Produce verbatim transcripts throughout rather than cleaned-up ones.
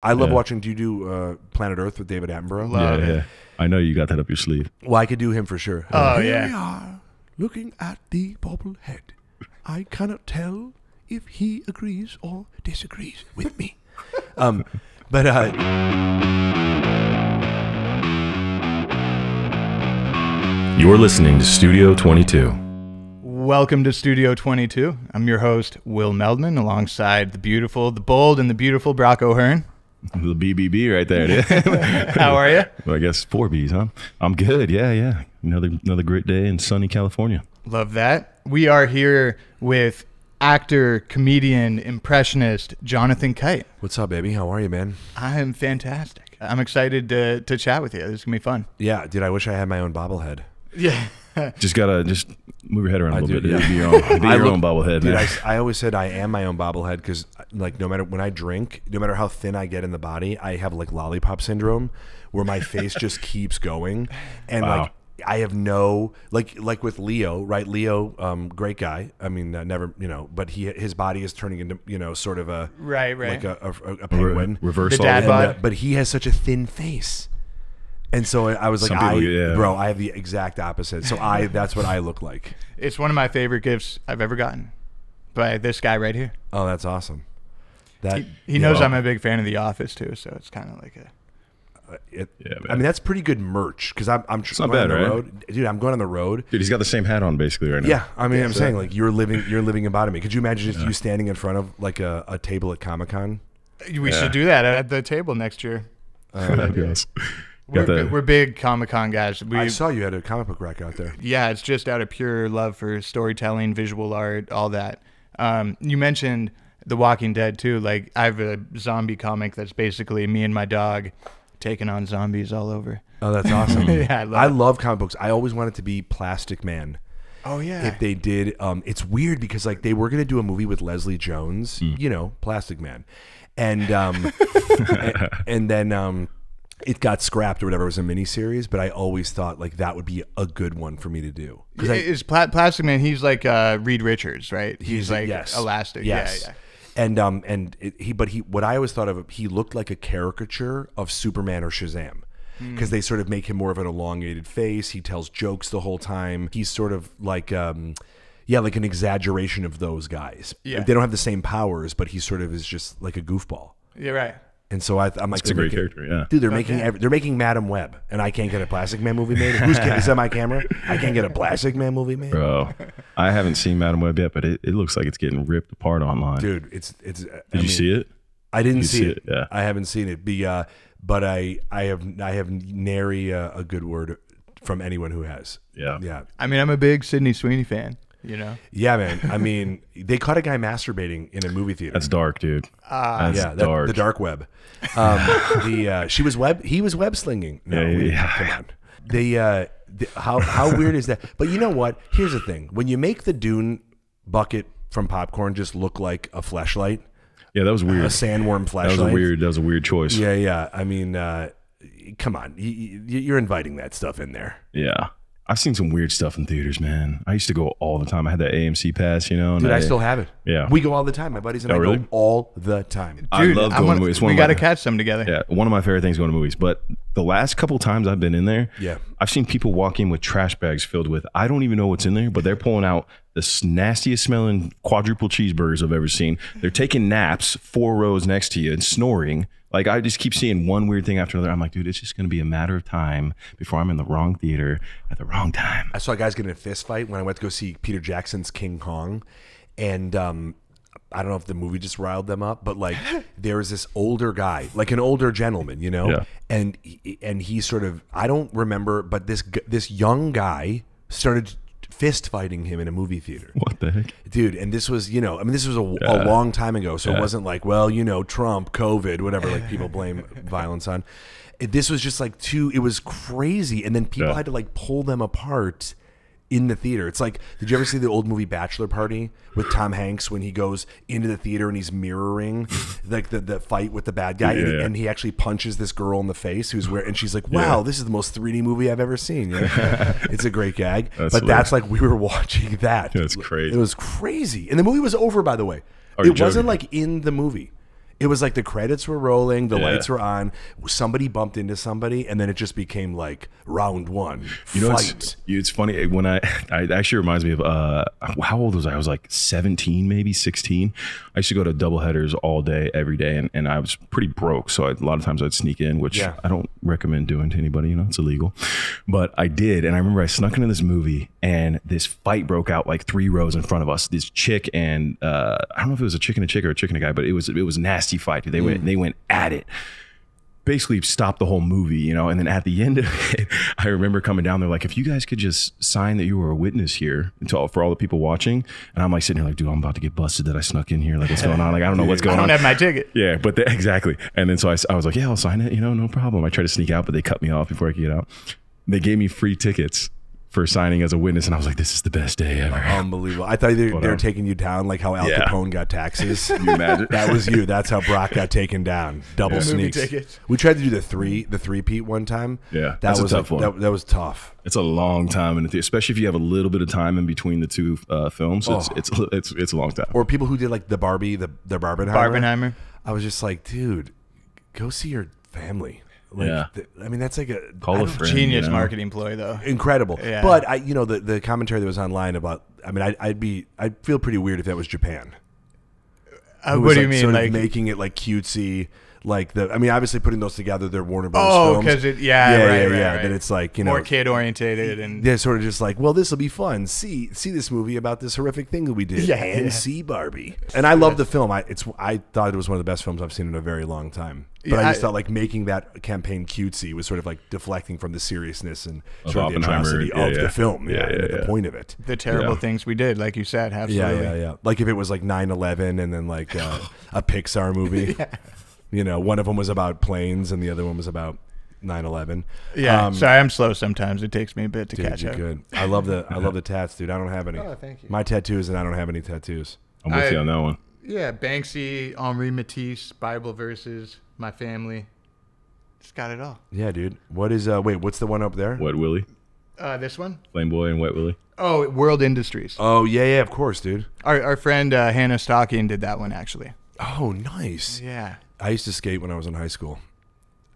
I love yeah. watching. Do you do uh, Planet Earth with David Attenborough? Love yeah, it. yeah. I know you got that up your sleeve. Well, I could do him for sure. Oh, uh, yeah. Here we are, looking at the bobblehead. I cannot tell if he agrees or disagrees with me. um, but... Uh, You're listening to Studio twenty-two. Welcome to Studio twenty-two. I'm your host, Will Meldman, alongside the beautiful, the bold, and the beautiful Brock O'Hurn. The B B B right there. How are you? Well, I guess four B's, huh? I'm good. Yeah, yeah. Another another great day in sunny California. Love that. We are here with actor, comedian, impressionist Jonathan Kite. What's up, baby? How are you, man? I am fantastic. I'm excited to to chat with you. This is gonna be fun. Yeah, dude. I wish I had my own bobblehead. Yeah. Just gotta just move your head around a little I do, bit. Yeah. Be your own, be your look, own bobblehead. Dude, I, I always said I am my own bobblehead because, like, no matter when I drink, no matter how thin I get in the body, I have like lollipop syndrome, where my face just keeps going, and wow. like I have no like like with Leo, right? Leo, um, great guy. I mean, uh, never you know, but he his body is turning into you know sort of a right, right, like a, a, a penguin Re reverse. The dad and, bod. Uh, but he has such a thin face. And so I was like, people, I, yeah. bro, I have the exact opposite. So I, that's what I look like. It's one of my favorite gifts I've ever gotten by this guy right here. Oh, that's awesome. That He, he knows know. I'm a big fan of The Office, too, so it's kind of like a... Uh, it, yeah, I mean, that's pretty good merch because I'm, I'm it's not bad, on the right? road. Dude, I'm going on the road. Dude, he's got the same hat on basically right now. Yeah, I mean, yeah, I'm so. saying like you're living you're living in bottom. Could you imagine if yeah. you standing in front of like a, a table at Comic-Con? We yeah. should do that at the table next year. Uh, that'd be awesome. We're, the, we're big Comic-Con guys. We, I saw you had a comic book rack out there. Yeah, it's just out of pure love for storytelling, visual art, all that. Um, you mentioned The Walking Dead, too. Like, I have a zombie comic that's basically me and my dog taking on zombies all over. Oh, that's awesome. yeah, I, love, I love comic books. I always wanted to be Plastic Man. Oh, yeah. If they did. Um, it's weird because, like, they were going to do a movie with Leslie Jones, mm. you know, Plastic Man. And, um, and, and then... Um, it got scrapped or whatever. It was a miniseries, but I always thought like that would be a good one for me to do. Yeah, I, is Pla Plastic Man? He's like uh, Reed Richards, right? He's, he's like yes. elastic. Yes. Yeah, yeah. And um and it, he but he what I always thought of he looked like a caricature of Superman or Shazam because mm. they sort of make him more of an elongated face. He tells jokes the whole time. He's sort of like um yeah like an exaggeration of those guys. Yeah. They don't have the same powers, but he sort of is just like a goofball. Yeah. Right. And so I, I'm like, it's a great making, character, yeah. Dude, they're okay. making every, they're making Madame Web, and I can't get a Plastic Man movie made. Who's kidding? Is that my camera? I can't get a Plastic Man movie made. Bro, I haven't seen Madame Web yet, but it, it looks like it's getting ripped apart online. Dude, it's it's. Did I you mean, see it? I didn't see, see it. it. Yeah, I haven't seen it. Be, uh, but I I have I have nary uh, a good word from anyone who has. Yeah, yeah. I mean, I'm a big Sydney Sweeney fan. You know? Yeah, man. I mean, they caught a guy masturbating in a movie theater. That's dark, dude. Uh, That's yeah, that, dark. The dark web. Um, the uh, she was web. He was web slinging. No, yeah, yeah, we, yeah. come on. The, uh, the how how weird is that? But you know what? Here's the thing: when you make the Dune bucket from popcorn just look like a fleshlight. Yeah, that was weird. A sandworm fleshlight. That was a weird. That was a weird choice. Yeah, yeah. I mean, uh, come on. You, you're inviting that stuff in there. Yeah. I've seen some weird stuff in theaters, man. I used to go all the time. I had that A M C pass, you know. And Dude, I, I still have it. Yeah. We go all the time. My buddies and oh, I really? go all the time. Dude, I love going I wanna, to movies. One we got to catch them together. Yeah, one of my favorite things going to movies. But the last couple times I've been in there, yeah, I've seen people walk in with trash bags filled with, I don't even know what's in there, but they're pulling out the nastiest smelling quadruple cheeseburgers I've ever seen. They're taking naps four rows next to you and snoring. Like, I just keep seeing one weird thing after another. I'm like, dude, it's just going to be a matter of time before I'm in the wrong theater at the wrong time. I saw guys get in a fist fight when I went to go see Peter Jackson's King Kong. And um, I don't know if the movie just riled them up, but, like, there was this older guy, like an older gentleman, you know? Yeah. And, and he sort of, I don't remember, but this, this young guy started fist fighting him in a movie theater. What the heck? Dude, and this was, you know, I mean, this was a, yeah. a long time ago, so yeah. it wasn't like, well, you know, Trump, COVID, whatever, like people blame violence on. It, this was just like too, it was crazy. And then people yeah. had to like pull them apart in the theater. It's like, did you ever see the old movie Bachelor Party with Tom Hanks when he goes into the theater and he's mirroring like the, the fight with the bad guy yeah, and, yeah. and he actually punches this girl in the face who's where, and she's like, wow, yeah. this is the most three D movie I've ever seen. You know? It's a great gag, that's but hilarious. That's like, we were watching that. That's crazy. It was crazy. And the movie was over, by the way. Are you joking? It wasn't like in the movie. It was like the credits were rolling, the yeah. lights were on, somebody bumped into somebody, and then it just became like round one. You know, it's, it's funny when I, it actually reminds me of uh, how old was I? I was like seventeen, maybe sixteen. I used to go to doubleheaders all day, every day, and, and I was pretty broke. So I, a lot of times I'd sneak in, which yeah. I don't recommend doing to anybody, you know, it's illegal. But I did, and I remember I snuck into this movie, and this fight broke out like three rows in front of us. This chick and uh, I don't know if it was a chick and a chick or a chick and a guy, but it was it was nasty. Fight. They went, they went at it. Basically stopped the whole movie, you know. And then at the end of it, I remember coming down there like, if you guys could just sign that you were a witness here until for all the people watching. And I'm like sitting here like, dude, I'm about to get busted that I snuck in here. Like, what's going on? Like, I don't know what's going on. I don't have my ticket. Yeah, but the, exactly. And then so I, I was like, yeah, I'll sign it. You know, no problem. I tried to sneak out, but they cut me off before I could get out. They gave me free tickets for signing as a witness, and I was like, this is the best day ever. Unbelievable. I thought they, they were taking you down like how Al yeah. Capone got taxes. You imagine? That was you. That's how Brock got taken down. Double yeah. sneaks. We tried to do the three the three-peat one time. Yeah, that that's was a tough like, one. That, that was tough. It's a long time, in the theater, especially if you have a little bit of time in between the two uh, films. It's, oh. it's, it's, it's, it's a long time. Or people who did like the Barbie, the, the Barbenheimer. Barbenheimer. I was just like, dude, go see your family. Like, yeah, the, I mean that's like a Call a friend, genius you know? marketing ploy, though. Incredible. Yeah. But I, you know, the the commentary that was online about, I mean, I, I'd be, I'd feel pretty weird if that was Japan. Uh, what was, do like, you mean, sort like of making it like cutesy? Like the, I mean, obviously putting those together, they're Warner Bros. Oh, because it, yeah, yeah, right, yeah, right, yeah. Right. That it's like, you know, more kid orientated, and they're sort of just like, well, this will be fun. See, see this movie about this horrific thing that we did, yeah, and yeah. see Barbie. And I love the film. I it's, I thought it was one of the best films I've seen in a very long time. But yeah, I just I, thought like making that campaign cutesy was sort of like deflecting from the seriousness and of sort of the atrocity yeah, of yeah. the film, yeah, yeah, yeah, yeah. the point of it. The terrible yeah. things we did, like you said, absolutely. Yeah, yeah, yeah. Like if it was like nine eleven and then like uh, a Pixar movie. yeah. You know, one of them was about planes and the other one was about nine eleven. Yeah, um, sorry, I'm slow sometimes. It takes me a bit to dude, catch up. Good. I love the I love the tats, dude. I don't have any. Oh, thank you. My tattoos, and I don't have any tattoos. I'm with I, you on that one. Yeah, Banksy, Henri Matisse, Bible verses, my family. It's got it all. Yeah, dude. What is uh? Wait, what's the one up there? Wet Willie. Uh, this one? Flame Boy and Wet Willie. Oh, World Industries. Oh yeah, yeah, of course, dude. Our our friend uh, Hannah Stocking did that one actually. Oh, nice. Yeah. I used to skate when I was in high school.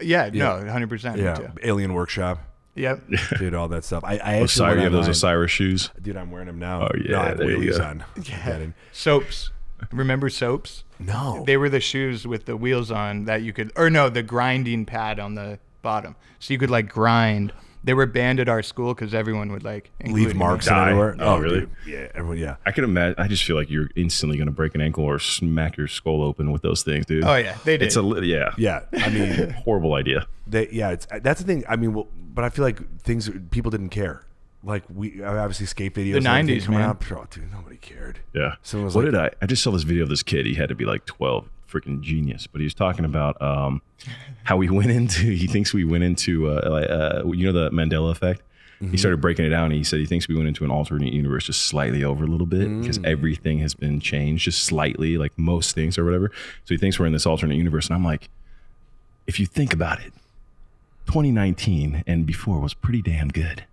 Yeah, yeah. no, one hundred percent. Yeah, too. Alien Workshop. Yep. Dude, all that stuff. I, I actually Osiris, you have those Osiris shoes? Dude, I'm wearing them now. Oh, yeah. No, I have wheelies on. Yeah. Soaps. Remember soaps? No. They were the shoes with the wheels on that you could, or no, the grinding pad on the bottom. So you could like grind. They were banned at our school because everyone would like leave marks everywhere. Oh, oh, really? Dude. Yeah, everyone. Yeah, I can imagine. I just feel like you're instantly going to break an ankle or smack your skull open with those things, dude. Oh yeah, they did. It's a yeah, yeah. I mean, horrible idea. They, yeah, it's that's the thing. I mean, well, but I feel like things people didn't care. Like we obviously skate videos. The nineties, man. Out, oh, dude, nobody cared. Yeah. Someone was what like, did I? I just saw this video of this kid. He had to be like twelve. Freaking genius, but he was talking about um how we went into he thinks we went into uh, uh you know the Mandela effect. Mm-hmm. He started breaking it down and he said he thinks we went into an alternate universe just slightly over a little bit because mm. everything has been changed just slightly, like most things or whatever. So he thinks we're in this alternate universe, and I'm like, if you think about it, twenty nineteen and before was pretty damn good.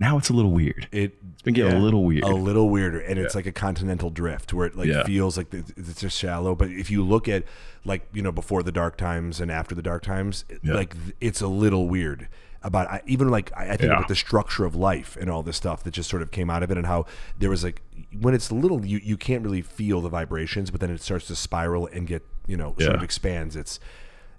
Now it's a little weird. It, it's been getting yeah, a little weird. A little weirder. And yeah. it's like a continental drift where it like yeah. feels like it's just shallow. But if you look at like, you know, before the dark times and after the dark times, yeah. like it's a little weird. About I, even like I, I think yeah. about the structure of life and all this stuff that just sort of came out of it, and how there was like when it's little you you can't really feel the vibrations, but then it starts to spiral and get, you know, yeah. sort of expands. It's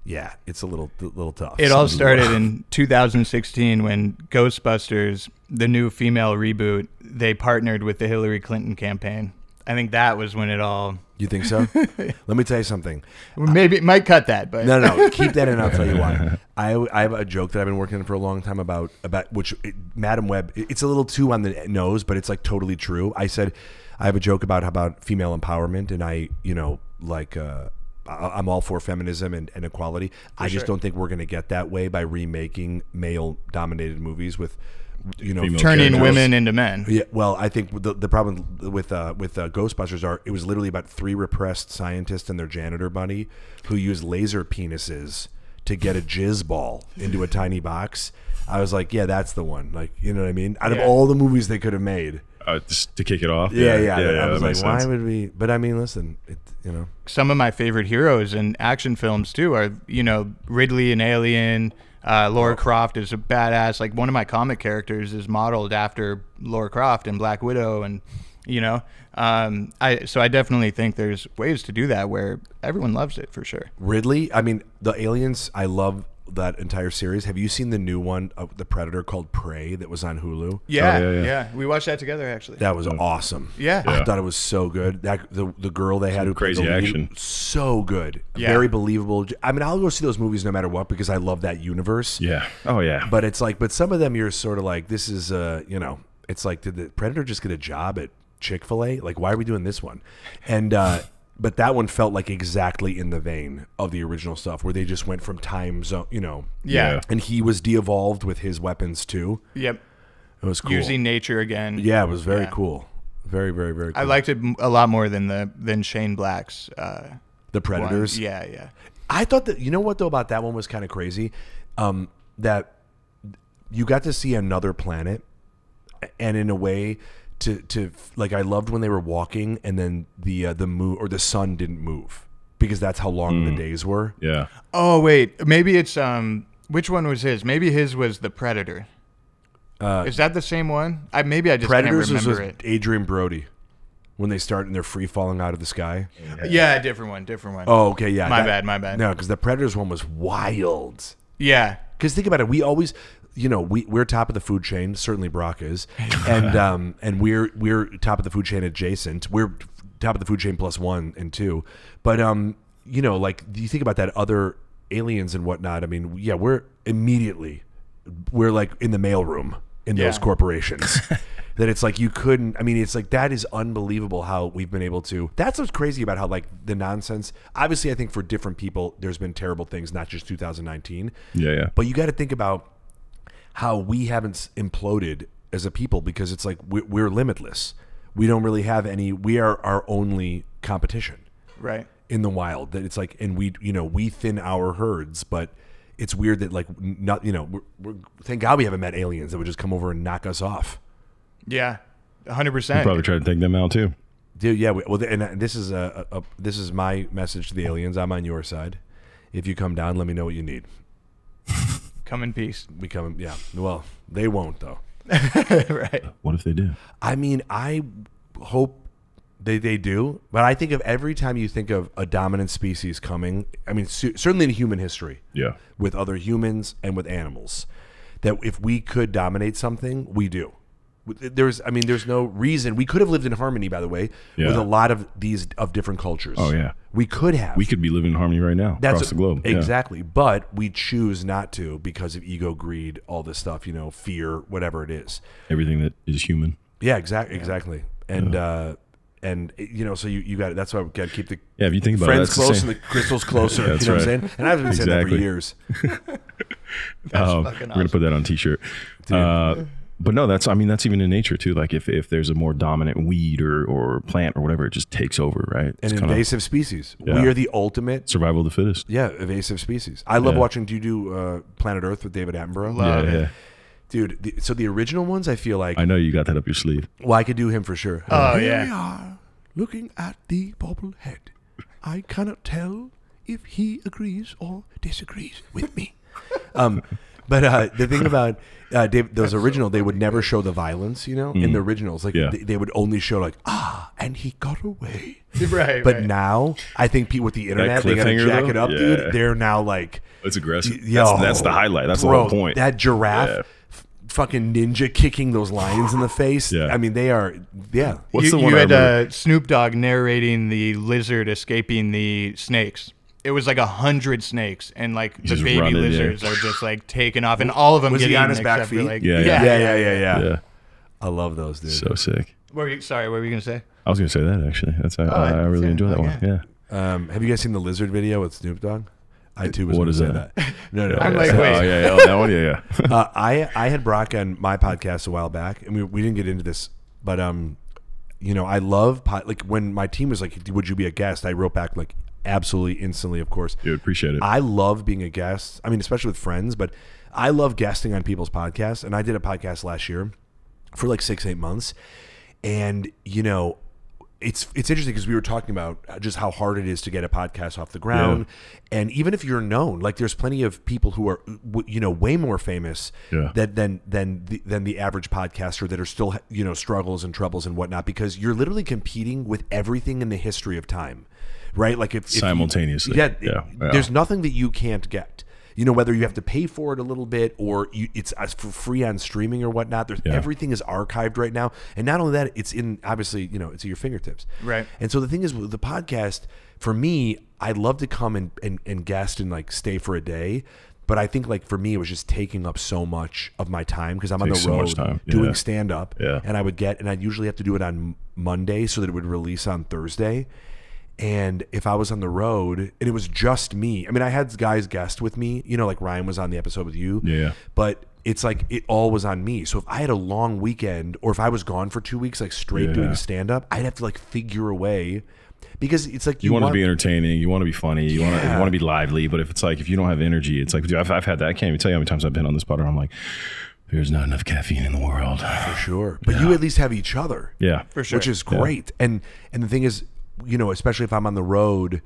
yeah, it's a little little tough. It all started in two thousand sixteen when Ghostbusters, the new female reboot, they partnered with the Hillary Clinton campaign. I think that was when it all... You think so? Let me tell you something. Maybe it might cut that, but... No, no, keep that in. I'll tell you why. I, I have a joke that I've been working on for a long time about, about which it, Madame Web, it, it's a little too on the nose, but it's like totally true. I said, I have a joke about, about female empowerment, and I, you know, like... Uh, I'm all for feminism and, and equality. For I just sure. don't think we're going to get that way by remaking male-dominated movies with, you know, female turning characters. Women into men. Yeah. Well, I think the, the problem with uh, with uh, Ghostbusters are it was literally about three repressed scientists and their janitor buddy who used laser penises to get a jizz ball into a tiny box. I was like, yeah, that's the one. Like, you know what I mean? Out yeah. of all the movies they could have made. uh, just to kick it off. Yeah, yeah. yeah, yeah, yeah I was like, why sense. would we? But I mean, listen, it, you know, some of my favorite heroes in action films too are, you know, Ridley and Alien. Uh, Lara Croft is a badass. Like, one of my comic characters is modeled after Lara Croft in Black Widow, and you know, um, I so I definitely think there's ways to do that where everyone loves it for sure. Ridley, I mean, the Aliens, I love that entire series. Have you seen the new one of the Predator called Prey that was on Hulu? Yeah, oh, yeah, yeah, yeah. We watched that together actually. That was awesome. Yeah, yeah. I thought it was so good. That the the girl they had who crazy the action, lead, so good, yeah. very believable. I mean, I'll go see those movies no matter what because I love that universe. Yeah. Oh yeah. But it's like, but some of them you're sort of like, this is uh, you know, it's like, did the Predator just get a job at Chick-fil-A? Like, why are we doing this one? And uh but that one felt like exactly in the vein of the original stuff where they just went from time zone, you know. Yeah. And he was de-evolved with his weapons too. Yep. It was cool. Using nature again. Yeah, it was very yeah. cool. Very, very, very cool. I liked it a lot more than the than Shane Black's. Uh, the Predators? One. Yeah, yeah. I thought that, you know what though about that one was kind of crazy? Um, that you got to see another planet, and in a way... To to like, I loved when they were walking, and then the uh, the moon or the sun didn't move because that's how long mm. the days were. Yeah. Oh wait, maybe it's um. Which one was his? Maybe his was the Predator. Uh, Is that the same one? I maybe I just Predators can't remember was it. Adrian Brody, when they start and they're free falling out of the sky. Yeah, yeah different one, different one. Oh okay, yeah. My that, bad, my bad. No, because the Predators one was wild. Yeah. Because think about it, we always. You know, we we're top of the food chain. Certainly, Brock is, and um, and we're we're top of the food chain adjacent. We're top of the food chain plus one and two. But um, you know, like you think about that other Aliens and whatnot. I mean, yeah, we're immediately we're like in the mailroom in yeah. those corporations. That it's like you couldn't. I mean, it's like that is unbelievable how we've been able to. That's what's crazy about how like the nonsense. Obviously, I think for different people, there's been terrible things, not just two thousand nineteen. Yeah, yeah. But you got to think about how we haven't imploded as a people because it's like we're, we're limitless. We don't really have any. We are our only competition, right? In the wild, that it's like, and we, you know, we thin our herds, but it's weird that like not, you know, we're, we're, thank God we haven't met aliens that would just come over and knock us off. Yeah, a hundred percent. Probably try to take them out too, dude. Yeah, we, well, and this is a, a, a this is my message to the aliens. I'm on your side. If you come down, let me know what you need. Come in peace. We come, yeah. Well, they won't though. Right. What if they do? I mean, I hope they they do, but I think of every time you think of a dominant species coming. I mean, certainly in human history, yeah, with other humans and with animals, that if we could dominate something, we do. There's, I mean, there's no reason we could have lived in harmony. By the way, yeah. with a lot of these of different cultures. Oh yeah, we could have. We could be living in harmony right now That's across a, the globe. Exactly, yeah. But we choose not to because of ego, greed, all this stuff. You know, fear, whatever it is. Everything that is human. Yeah, exactly, yeah. exactly, and. Yeah. Uh, And you know, so you you got it. That's why we gotta keep the yeah. If you think about friends it, close the and the crystals closer, yeah, you know right. what I'm saying. And I've been exactly. saying that for years. That's um, fucking awesome. We're gonna put that on a t-shirt. Uh, but no, that's I mean that's even in nature too. Like if if there's a more dominant weed or or plant or whatever, it just takes over, right? It's an invasive of, species. Yeah. We are the ultimate survival of the fittest. Yeah, invasive species. I love yeah. watching. Do you do uh, Planet Earth with David Attenborough? Love yeah. It. yeah. Dude, the, so the original ones, I feel like... I know you got that up your sleeve. Well, I could do him for sure. Oh, Here yeah. Here we are, looking at the bobblehead. I cannot tell if he agrees or disagrees with me. um, but uh, the thing about uh, Dave, those That's original, so they would never show the violence, you know, mm. in the originals. Like yeah. they, they would only show like, ah, and he got away. Right, But right. now, I think people with the internet, they got to jack though? it up, yeah. dude. They're now like... It's aggressive. Yo, that's, that's the highlight. That's bro, the whole point. That giraffe... Yeah. fucking ninja kicking those lions in the face. Yeah. I mean, they are, yeah. What's you, the one you had uh, Snoop Dogg narrating the lizard escaping the snakes. It was like a hundred snakes, and like you the baby lizards in. are just like taken off, and all of them was get he on his back feet. Like, yeah, yeah. Yeah, yeah, yeah, yeah, yeah. I love those, dude. So sick. What were you, sorry, what were you gonna say? I was gonna say that actually. That's oh, I, I really enjoy that okay. one. Yeah. Um, have you guys seen the lizard video with Snoop Dogg? I too was what is that? that. No, no. I'm yeah. like, wait. Oh, yeah, yeah, oh, that one, yeah, yeah. uh, I, I had Brock on my podcast a while back, and we, we didn't get into this, but, um, you know, I love, pod, like, when my team was like, would you be a guest? I wrote back, like, absolutely, instantly, of course. Dude, appreciate it. I love being a guest. I mean, especially with friends, but I love guesting on people's podcasts, and I did a podcast last year for, like, six, eight months, And, you know, it's it's interesting because we were talking about just how hard it is to get a podcast off the ground. Yeah. And even if you're known, like there's plenty of people who are, you know, way more famous yeah. than than than the, than the average podcaster that are still, you know, struggles and troubles and whatnot, because you're literally competing with everything in the history of time, right? Like if simultaneously, if you, yeah, yeah. yeah, there's nothing that you can't get. You know, whether you have to pay for it a little bit or you, it's for free on streaming or whatnot. There's, yeah. Everything is archived right now. And not only that, it's in, obviously, you know, it's at your fingertips. Right. And so the thing is with the podcast, for me, I'd love to come and, and, and guest and like stay for a day. But I think like for me, it was just taking up so much of my time because I'm on the road so doing yeah. stand up. Yeah. And I would get, and I'd usually have to do it on Monday so that it would release on Thursday. And if I was on the road and it was just me, I mean, I had guys guest with me, you know, like Ryan was on the episode with you, yeah. but it's like, it all was on me. So if I had a long weekend or if I was gone for two weeks, like straight yeah. doing stand up, I'd have to like figure a way, because it's like, you, you want, want to be entertaining. You want to be funny. You yeah. want to, you want to be lively. But if it's like, if you don't have energy, it's like, dude, I've, I've had that. I can't even tell you how many times I've been on this pod. I'm like, there's not enough caffeine in the world. For sure. But yeah. you at least have each other. Yeah, for sure. Which is great. Yeah. And, and the thing is, you know, especially if I'm on the road,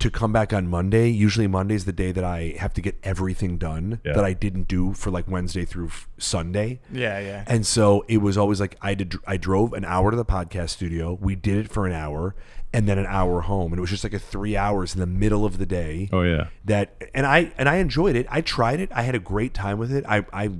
to come back on Monday, usually Monday's the day that I have to get everything done yeah. that I didn't do for like Wednesday through Sunday. Yeah, yeah. And so it was always like I did, I drove an hour to the podcast studio. We did it for an hour and then an hour home. And it was just like a three hours in the middle of the day. Oh, yeah. That and I and I enjoyed it. I tried it. I had a great time with it. I, I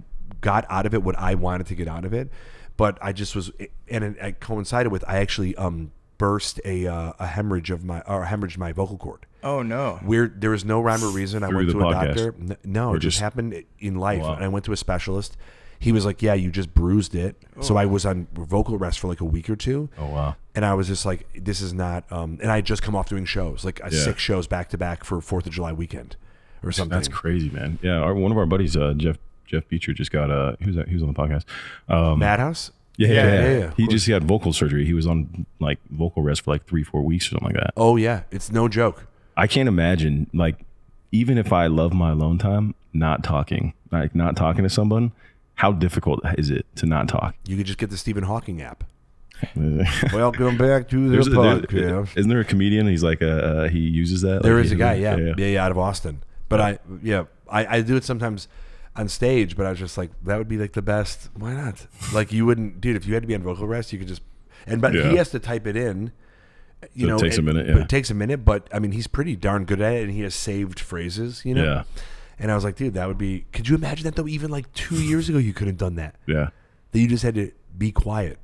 got out of it what I wanted to get out of it. But I just was and it, it coincided with I actually um. burst a uh, a hemorrhage of my or hemorrhaged my vocal cord. Oh no! Weird. There was no rhyme or reason. Through I went to a podcast. doctor. No, or it just, just happened in life. Wow. And I went to a specialist. He was like, "Yeah, you just bruised it." Oh. So I was on vocal rest for like a week or two. Oh wow! And I was just like, "This is not." Um, and I had just come off doing shows, like yeah. six shows back to back for Fourth of July weekend, or something. That's crazy, man. Yeah, our, one of our buddies, uh, Jeff Jeff Beecher, just got uh, he was he was on the podcast. Um, Madhouse. Yeah, yeah, yeah. yeah, yeah. He just he had vocal surgery. He was on like vocal rest for like three, four weeks or something like that. Oh yeah, it's no joke. I can't imagine like even if I love my alone time, not talking, like not talking to someone. How difficult is it to not talk? You could just get the Stephen Hawking app. Welcome back to the podcast. There, isn't there a comedian? He's like, uh, uh he uses that. There like, is a guy, yeah, yeah, yeah, yeah, out of Austin. But I, yeah, I, I do it sometimes. On stage, but I was just like, that would be like the best. Why not? Like you wouldn't, dude. If you had to be on vocal rest, you could just. And but yeah. he has to type it in. You so know, it takes it, a minute. Yeah. But it takes a minute, but I mean, he's pretty darn good at it, and he has saved phrases. You know. Yeah. And I was like, dude, that would be. Could you imagine that though? Even like two years ago, you couldn't have done that. Yeah. That you just had to be quiet.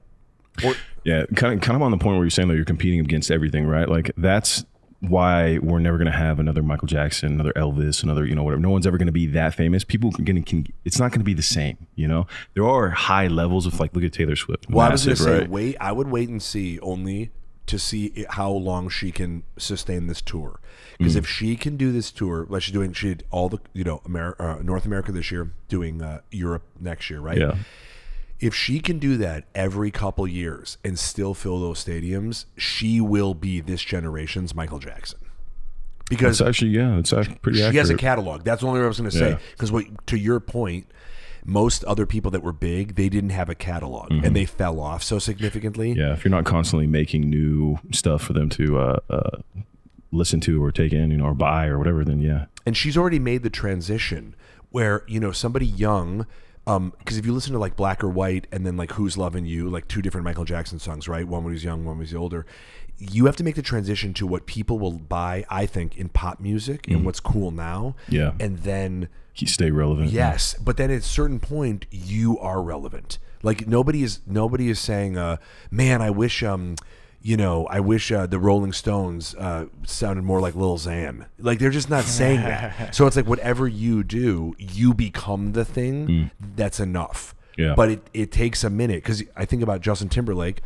Or, yeah, kind of, kind of on the point where you're saying that you're competing against everything, right? Like that's. Why we're never going to have another Michael Jackson, another Elvis, another, you know, whatever. No one's ever going to be that famous. People can, can, can it's not going to be the same, you know? There are high levels of like, look at Taylor Swift. Well, massive, I was going right? to say, wait, I would wait and see only to see how long she can sustain this tour. Because mm. if she can do this tour, like she's doing, she did all the, you know, Ameri uh, North America this year, doing uh, Europe next year, right? Yeah. If she can do that every couple years and still fill those stadiums, she will be this generation's Michael Jackson. Because that's actually, yeah, it's actually pretty. She accurate. Has a catalog. That's the only thing I was going to say. Yeah. Because what, to your point, most other people that were big, they didn't have a catalog, mm-hmm. and they fell off so significantly. Yeah, if you're not constantly making new stuff for them to uh, uh, listen to or take in, you know, or buy or whatever, then yeah. And she's already made the transition where you know somebody young. Um, because if you listen to like Black or White and then like Who's Lovin' You, like two different Michael Jackson songs, right? One when he's young, one when he's older. You have to make the transition to what people will buy, I think, in pop music and mm. what's cool now. Yeah. And then... You stay relevant. Yes. But then at a certain point, you are relevant. Like nobody is nobody is saying, uh, man, I wish... um. You know, I wish uh, the Rolling Stones uh, sounded more like Lil Xan. Like, they're just not saying that. So it's like whatever you do, you become the thing mm. that's enough. Yeah. But it, it takes a minute. Because I think about Justin Timberlake,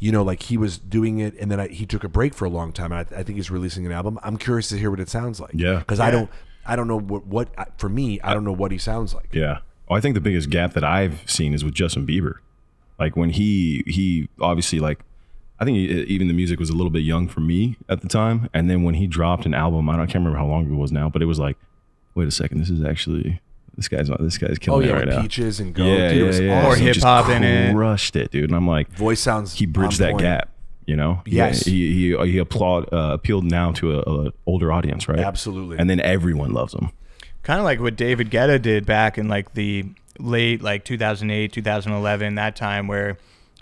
you know, like he was doing it and then I, he took a break for a long time. And I, I think he's releasing an album. I'm curious to hear what it sounds like. Yeah. Because yeah. I, don't, I don't know what, what, for me, I don't know what he sounds like. Yeah. Well, I think the biggest gap that I've seen is with Justin Bieber. Like when he, he obviously like, I think even the music was a little bit young for me at the time. And then when he dropped an album, I, don't, I can't remember how long it was now, but it was like, wait a second, this is actually, this guy's this guy's killing oh, yeah, it right now. Peaches and Go. Yeah, dude, yeah, it was yeah. awesome. Or hip hop in it. Crushed it, dude. And I'm like, voice sounds. He bridged that point. gap. You know, yes, he he, he, he applaud, uh, appealed now to a, a older audience, right? Absolutely. And then everyone loves him. Kind of like what David Guetta did back in like the late like two thousand eight, two thousand eleven, that time where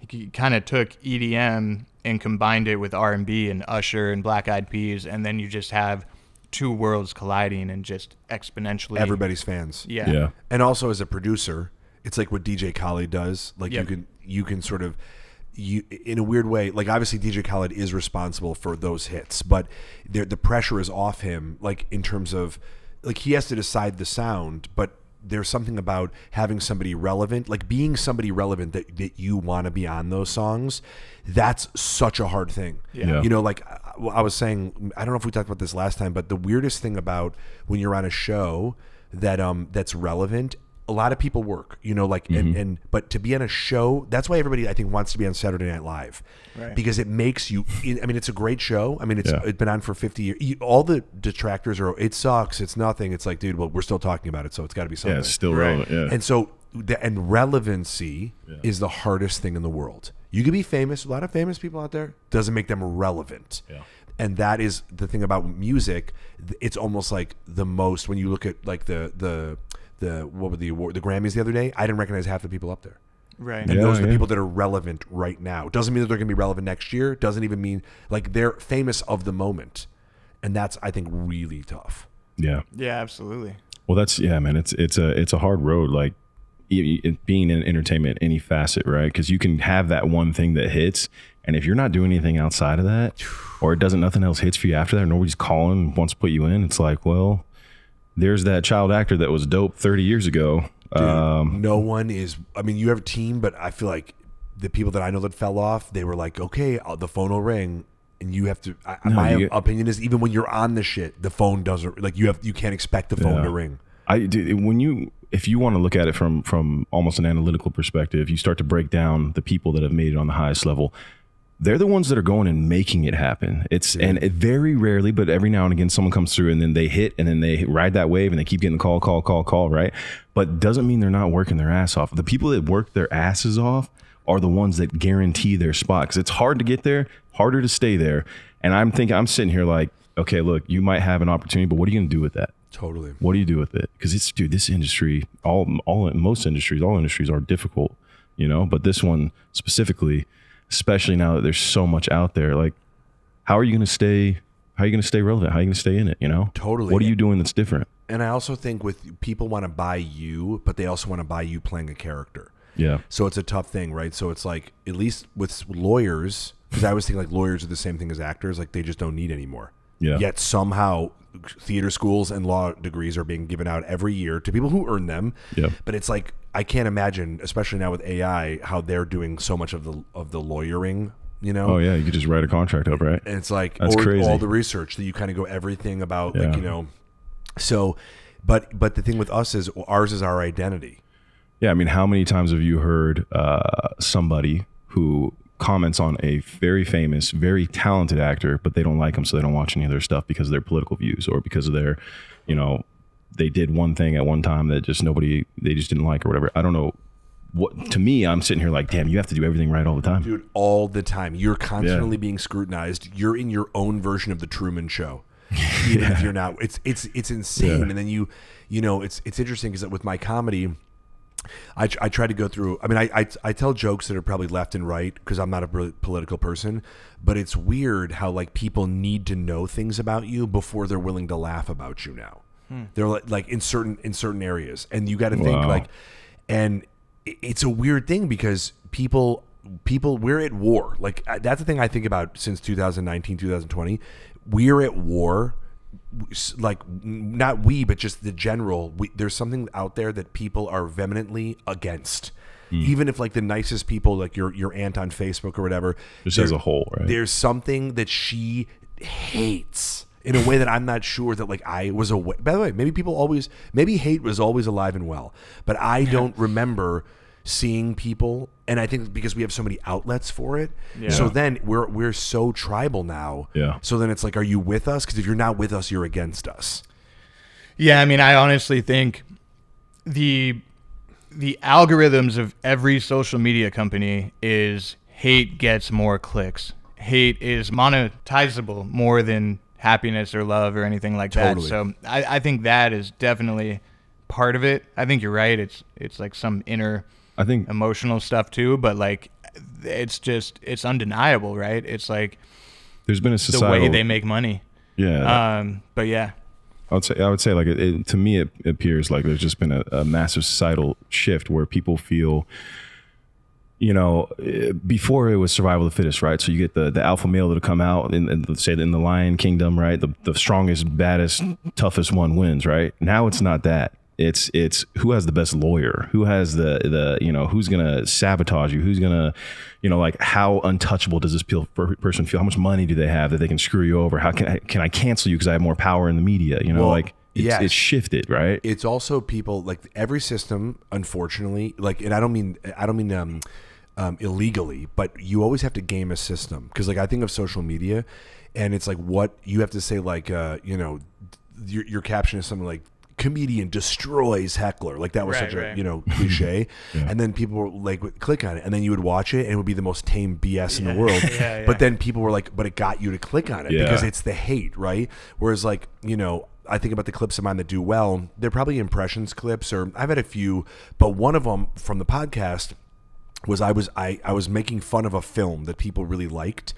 he kind of took E D M and combined it with R and B and Usher and Black Eyed Peas, and then you just have two worlds colliding and just exponentially everybody's fans. Yeah, yeah. And also as a producer, it's like what D J Khaled does. Like yep. you can you can sort of. You, in a weird way, like obviously D J Khaled is responsible for those hits, but the pressure is off him, like in terms of, like he has to decide the sound, but there's something about having somebody relevant, like being somebody relevant that, that you want to be on those songs. That's such a hard thing. Yeah. Yeah. You know, like I, I was saying, I don't know if we talked about this last time, but the weirdest thing about when you're on a show that um that's relevant, a lot of people work, you know, like, mm-hmm. and, and, but to be on a show, that's why everybody, I think, wants to be on Saturday Night Live, right? Because it makes you, I mean, it's a great show. I mean, it's, yeah. it's been on for fifty years. All the detractors are, it sucks, it's nothing. It's like, dude, well, we're still talking about it, so it's gotta be something. Yeah, it's still right. relevant, yeah. And so, the, and relevancy yeah. is the hardest thing in the world. You can be famous, a lot of famous people out there, doesn't make them relevant. Yeah. And that is the thing about music. It's almost like the most, when you look at like the, the, The what were the award the Grammys the other day? I didn't recognize half the people up there. Right. And yeah, those are the yeah. people that are relevant right now. Doesn't mean that they're gonna be relevant next year. Doesn't even mean like they're famous of the moment. And that's, I think, really tough. Yeah. Yeah, absolutely. Well, that's yeah, man. It's it's a it's a hard road. Like it, being in entertainment, any facet, right? Because you can have that one thing that hits, and if you're not doing anything outside of that, or it doesn't nothing else hits for you after that, nobody's calling, wants to put you in. It's like, well, there's that child actor that was dope thirty years ago. Dude, um, no one is, I mean, you have a team, but I feel like the people that I know that fell off, they were like, okay, the phone will ring. And you have to, I, no, my get, opinion is even when you're on the shit, the phone doesn't, like you have, you can't expect the phone yeah. to ring. I dude, when you, if you want to look at it from, from almost an analytical perspective, you start to break down the people that have made it on the highest level. They're the ones that are going and making it happen. It's yeah. and it very rarely, but every now and again, someone comes through and then they hit and then they ride that wave and they keep getting call, call, call, call, right? But doesn't mean they're not working their ass off. The people that work their asses off are the ones that guarantee their spot, because it's hard to get there, harder to stay there. And I'm thinking, I'm sitting here like, okay, look, you might have an opportunity, but what are you gonna do with that? Totally. What do you do with it? Because it's, dude, this industry, all, all, most industries, all industries are difficult, you know. But this one specifically, especially now that there's so much out there, like how are you going to stay, how are you going to stay relevant? How are you going to stay in it? You know, totally. What are you doing that's different? And I also think with people want to buy you, but they also want to buy you playing a character. Yeah. So it's a tough thing, right? So it's like, at least with lawyers, because I always think like lawyers are the same thing as actors. Like they just don't need anymore. Yeah. Yet somehow theater schools and law degrees are being given out every year to people who earn them. Yeah. But it's like, I can't imagine, especially now with A I, how they're doing so much of the of the lawyering, you know? Oh yeah, you could just write a contract up, right? And it's like, that's or crazy. All the research that you kind of go everything about, yeah. like, you know. So, but but the thing with us is ours is our identity. Yeah, I mean, how many times have you heard uh, somebody who comments on a very famous, very talented actor, but they don't like them, so they don't watch any of their stuff because of their political views or because of their, you know, they did one thing at one time that just nobody, they just didn't like or whatever. I don't know what, to me, I'm sitting here like, damn, you have to do everything right all the time. Dude, all the time. You're constantly yeah. being scrutinized. You're in your own version of the Truman Show. Even yeah. if you're not, it's, it's, it's insane. Yeah. And then you, you know, it's, it's interesting because with my comedy, I, I try to go through, I mean, I, I, I tell jokes that are probably left and right because I'm not a political person, but it's weird how like people need to know things about you before they're willing to laugh about you now. They're like, like in certain in certain areas, and you got to think wow. like, and it's a weird thing because people people we're at war. Like that's the thing I think about since two thousand nineteen, two thousand twenty. We're at war, like not we, but just the general. We, there's something out there that people are vehemently against. Mm. Even if like the nicest people, like your your aunt on Facebook or whatever, just as a whole, right? There's something that she hates. In a way that I'm not sure that like I was aware. By the way, maybe people always, maybe hate was always alive and well, but I don't remember seeing people. And I think because we have so many outlets for it. Yeah. So then we're, we're so tribal now. Yeah. So then it's like, are you with us? Because if you're not with us, you're against us. Yeah. I mean, I honestly think the the algorithms of every social media company is hate gets more clicks. Hate is monetizable more than happiness or love or anything like totally. that. So I, I think that is definitely part of it. I think you're right. It's it's like some inner I think emotional stuff too, but like it's just it's undeniable, right? It's like there's been a societal, the way they make money. Yeah. That, um. But yeah. I would say I would say like it, it, to me it appears like there's just been a, a massive societal shift where people feel. You know, before it was survival of the fittest, right? So you get the, the alpha male that'll come out in, in say in the Lion Kingdom, right? The, the strongest, baddest, toughest one wins, right? Now it's not that. It's it's who has the best lawyer, who has the the you know who's gonna sabotage you, who's gonna you know like how untouchable does this person feel? How much money do they have that they can screw you over? How can I can I cancel you because I have more power in the media? You know, well, like. It's, yes. It's shifted, right? It's also people like every system, unfortunately, like, and I don't mean, I don't mean, um, um, illegally, but you always have to game a system. Cause like, I think of social media and it's like, what you have to say, like, uh, you know, your, your caption is something like comedian destroys heckler. Like that was right, such right. a, you know, cliche. Yeah. And then people were like, would click on it and then you would watch it and it would be the most tame B S yeah. in the world. yeah, yeah. But then people were like, but it got you to click on it yeah. because it's the hate. Right. Whereas like, you know, I think about the clips of mine that do well. They're probably impressions clips, or I've had a few, but one of them from the podcast was I was I, I was making fun of a film that people really liked,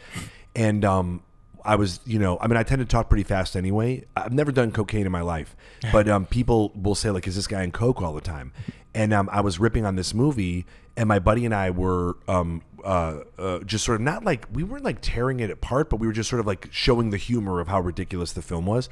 and um, I was you know I mean I tend to talk pretty fast anyway. I've never done cocaine in my life, but um, people will say like, "Is this guy in coke all the time?" And um, I was ripping on this movie, and my buddy and I were. Um, Uh, uh, just sort of not like we weren't like tearing it apart, but we were just sort of like showing the humor of how ridiculous the film was.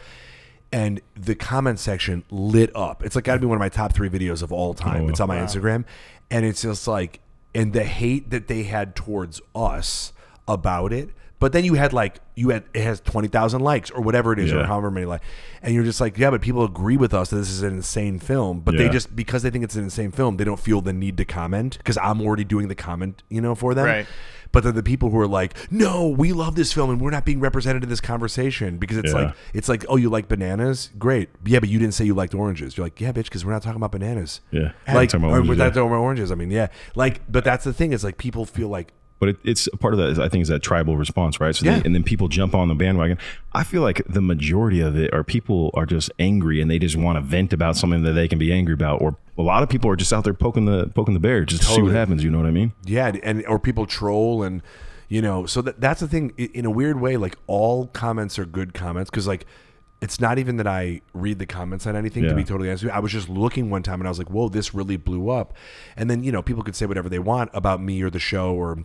And the comment section lit up. It's like gotta be one of my top three videos of all time. Oh, it's on my wow. Instagram. And it's just like, and the hate that they had towards us about it. But then you had like, you had, it has twenty thousand likes or whatever it is, yeah. or however many likes. And you're just like, yeah, but people agree with us that this is an insane film. But yeah. they just, because they think it's an insane film, they don't feel the need to comment because I'm already doing the comment, you know, for them. Right. But they're the people who are like, no, we love this film and we're not being represented in this conversation because it's yeah. like, it's like, oh, you like bananas? Great. Yeah, but you didn't say you liked oranges. You're like, yeah, bitch, because we're not talking about bananas. Yeah. Like, we're not talking about oranges. We're not talking about oranges. I mean, yeah. Like, but that's the thing. It's like people feel like, But it, it's part of that, is, I think, is that tribal response, right? So yeah. they, and then people jump on the bandwagon. I feel like the majority of it are people are just angry and they just want to vent about something that they can be angry about. Or a lot of people are just out there poking the poking the bear just totally. to see what happens. You know what I mean? Yeah, and or people troll and, you know, so that, that's the thing. In a weird way, like all comments are good comments because like it's not even that I read the comments on anything, yeah. to be totally honest with you. I was just looking one time and I was like, whoa, this really blew up. And then, you know, people could say whatever they want about me or the show or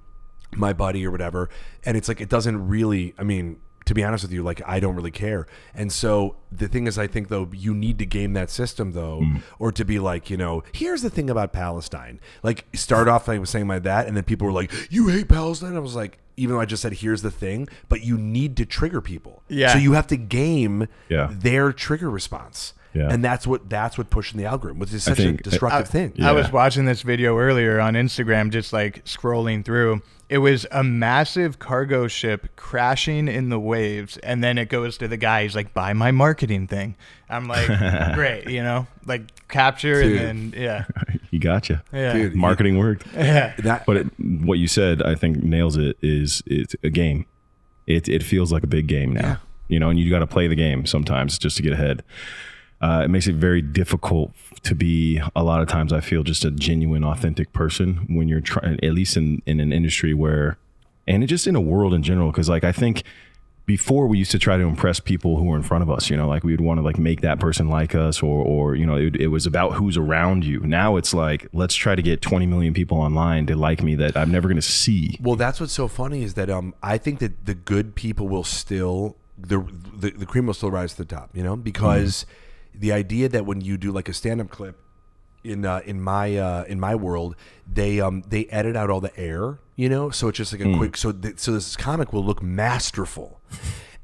my buddy or whatever, and it's like it doesn't really, I mean, to be honest with you, like I don't really care. And so the thing is, I think though, you need to game that system though, mm. or to be like, you know, here's the thing about Palestine. Like start off I was saying like that, and then people were like, you hate Palestine. I was like, even though I just said here's the thing, but you need to trigger people. Yeah. So you have to game yeah. their trigger response. Yeah. And that's what that's what pushing the algorithm, which is such think, a destructive I, thing. Yeah. I was watching this video earlier on Instagram, just like scrolling through. It was a massive cargo ship crashing in the waves, and then it goes to the guy. He's like, "Buy my marketing thing." I'm like, "Great," you know, like capture Dude. and then yeah, he got you. Yeah, Dude, marketing yeah. worked. Yeah, that, but it, what you said, I think, nails it. Is it's a game. It it feels like a big game now, yeah. you know, and you got to play the game sometimes just to get ahead. Uh, it makes it very difficult to be, a lot of times I feel, just a genuine, authentic person when you're trying, at least in, in an industry where, and it just in a world in general, because like I think before we used to try to impress people who were in front of us, you know, like we would want to like make that person like us or, or you know, it, it was about who's around you. Now it's like, let's try to get twenty million people online to like me that I'm never going to see. Well, that's what's so funny is that um, I think that the good people will still, the, the, the cream will still rise to the top, you know, because... Mm-hmm. The idea that when you do like a stand-up clip in uh, in my uh, in my world, they um they edit out all the air, you know, so it's just like a mm. quick so th so this comic will look masterful,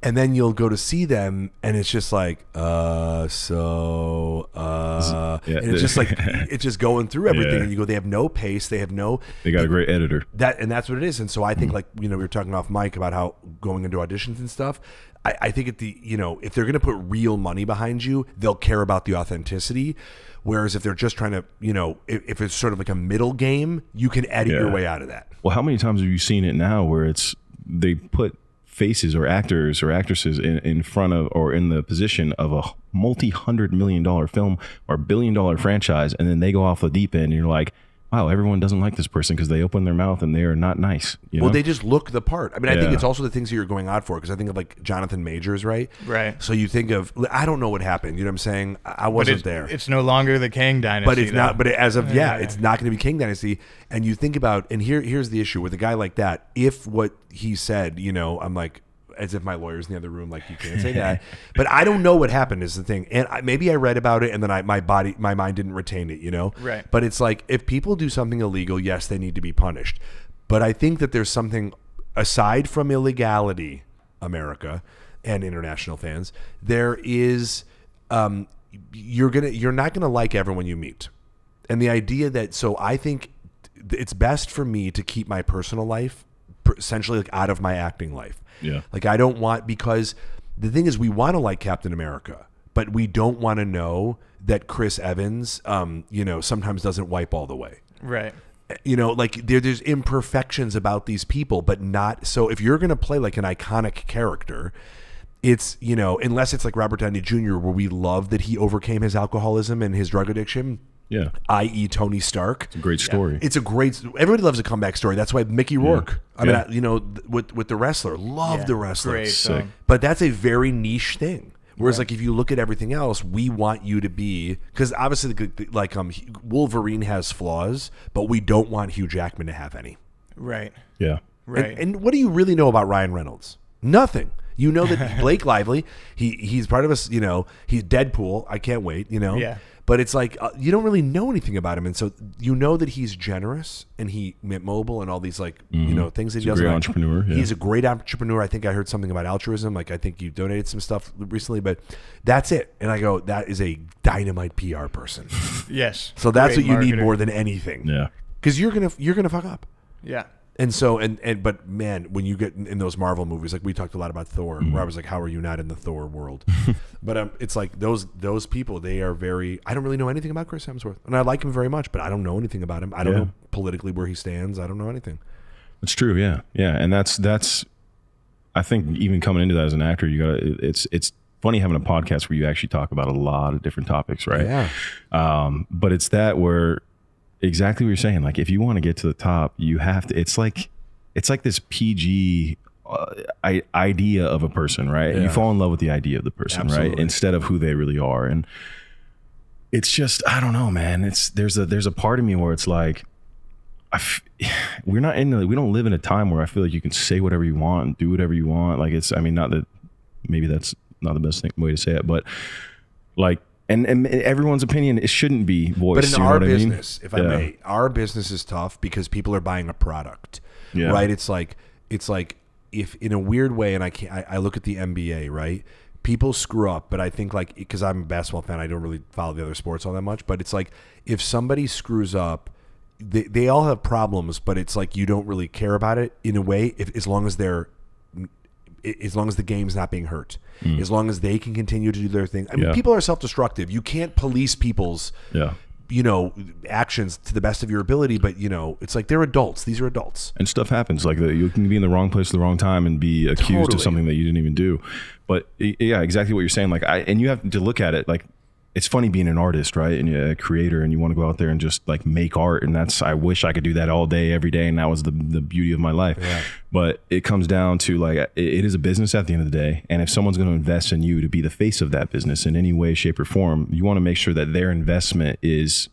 and then you'll go to see them and it's just like uh so uh yeah, and it's just like it's just going through everything yeah. and you go, they have no pace, they have no they got a great editor that and that's what it is. And so I think mm. like, you know, we were talking off mic about how going into auditions and stuff. I, I think at the, you know, if they're going to put real money behind you, they'll care about the authenticity. Whereas if they're just trying to, you know, if, if it's sort of like a middle game, you can edit yeah. your way out of that. Well, how many times have you seen it now where it's they put faces or actors or actresses in, in front of or in the position of a multi-hundred million dollar film or billion dollar franchise, and then they go off the deep end and you're like, wow, everyone doesn't like this person because they open their mouth and they are not nice. You know? Well, they just look the part. I mean, I yeah. think it's also the things that you're going out for, because I think of like Jonathan Majors, right? Right. So you think of, I don't know what happened. You know what I'm saying? I wasn't it's, there. It's no longer the Kang Dynasty. But it's though. not. But as of, yeah, yeah. it's not going to be Kang Dynasty. And you think about, and here, here's the issue with a guy like that. If what he said, you know, I'm like, as if my lawyer's in the other room, like, you can't say that. But I don't know what happened is the thing. And I, maybe I read about it and then I, my body, my mind didn't retain it, you know? Right. But it's like, if people do something illegal, yes, they need to be punished. But I think that there's something, aside from illegality, America and international fans, there is, um, you're gonna, you're not gonna like everyone you meet. And the idea that, so I think it's best for me to keep my personal life essentially like out of my acting life. Yeah. Like I don't want, because the thing is we want to like Captain America, but we don't want to know that Chris Evans, um, you know, sometimes doesn't wipe all the way. Right. You know, like there, there's imperfections about these people, but not, so if you're going to play like an iconic character, it's, you know, unless it's like Robert Downey Junior where we love that he overcame his alcoholism and his drug addiction. Yeah. that is. Tony Stark. It's a great story. Yeah. It's a great, everybody loves a comeback story. That's why Mickey Rourke, yeah. I mean, yeah. I, you know, with with the wrestler, love yeah. the wrestler. Great Sick. But that's a very niche thing. Whereas yeah. like, if you look at everything else, we want you to be, because obviously the, like um, Wolverine has flaws, but we don't want Hugh Jackman to have any. Right. Yeah. Right. And, and what do you really know about Ryan Reynolds? Nothing. You know that Blake Lively, he he's part of us, you know, he's Deadpool. I can't wait, you know. Yeah. But it's like, uh, you don't really know anything about him. And so you know that he's generous and he Mint Mobile and all these like, mm-hmm. you know, things that he's he does. He's a great entrepreneur. Yeah. He's a great entrepreneur. I think I heard something about altruism. Like I think you donated some stuff recently, but that's it. And I go, that is a dynamite P R person. Yes. So that's great what you marketer. Need more than anything. Yeah. Because you're going to, you're going to fuck up. Yeah. And so, and, and, but man, when you get in, in those Marvel movies, like we talked a lot about Thor, mm-hmm. where I was like, how are you not in the Thor world? But um, it's like those, those people, they are very, I don't really know anything about Chris Hemsworth, and I like him very much, but I don't know anything about him. I don't yeah. know politically where he stands. I don't know anything. That's true. Yeah. Yeah. And that's, that's, I think even coming into that as an actor, you gotta, it's, it's funny having a podcast where you actually talk about a lot of different topics. Right. Yeah. Um, but it's that where, exactly what you're saying. Like, if you want to get to the top, you have to. It's like, it's like this P G uh, I, idea of a person, right? Yeah. You fall in love with the idea of the person, Absolutely. right? Instead of who they really are. And it's just, I don't know, man. It's there's a there's a part of me where it's like, I f we're not in. The, we don't live in a time where I feel like you can say whatever you want, and do whatever you want. Like it's, I mean, not that maybe that's not the best thing, way to say it, but like. And, and everyone's opinion, it shouldn't be voiced. But in you know our business, I mean? if I yeah. may, our business is tough because people are buying a product, yeah. right? It's like, it's like if in a weird way, and I can't, I, I look at the N B A, right? People screw up, but I think like, because I'm a basketball fan, I don't really follow the other sports all that much, but it's like if somebody screws up, they, they all have problems, but it's like you don't really care about it in a way, if, as long as they're, as long as the game's not being hurt, mm. as long as they can continue to do their thing. I mean, yeah. people are self-destructive. You can't police people's, yeah. you know, actions to the best of your ability. But you know, it's like they're adults. These are adults. And stuff happens. Like the, you can be in the wrong place at the wrong time and be accused totally. of something that you didn't even do. But yeah, exactly what you're saying. Like, I and you have to look at it like. It's funny being an artist, right? And you're a creator and you want to go out there and just like make art. And that's, I wish I could do that all day, every day. And that was the, the beauty of my life. Yeah. But it comes down to like, it, it is a business at the end of the day. And if someone's going to invest in you to be the face of that business in any way, shape or form, you want to make sure that their investment is,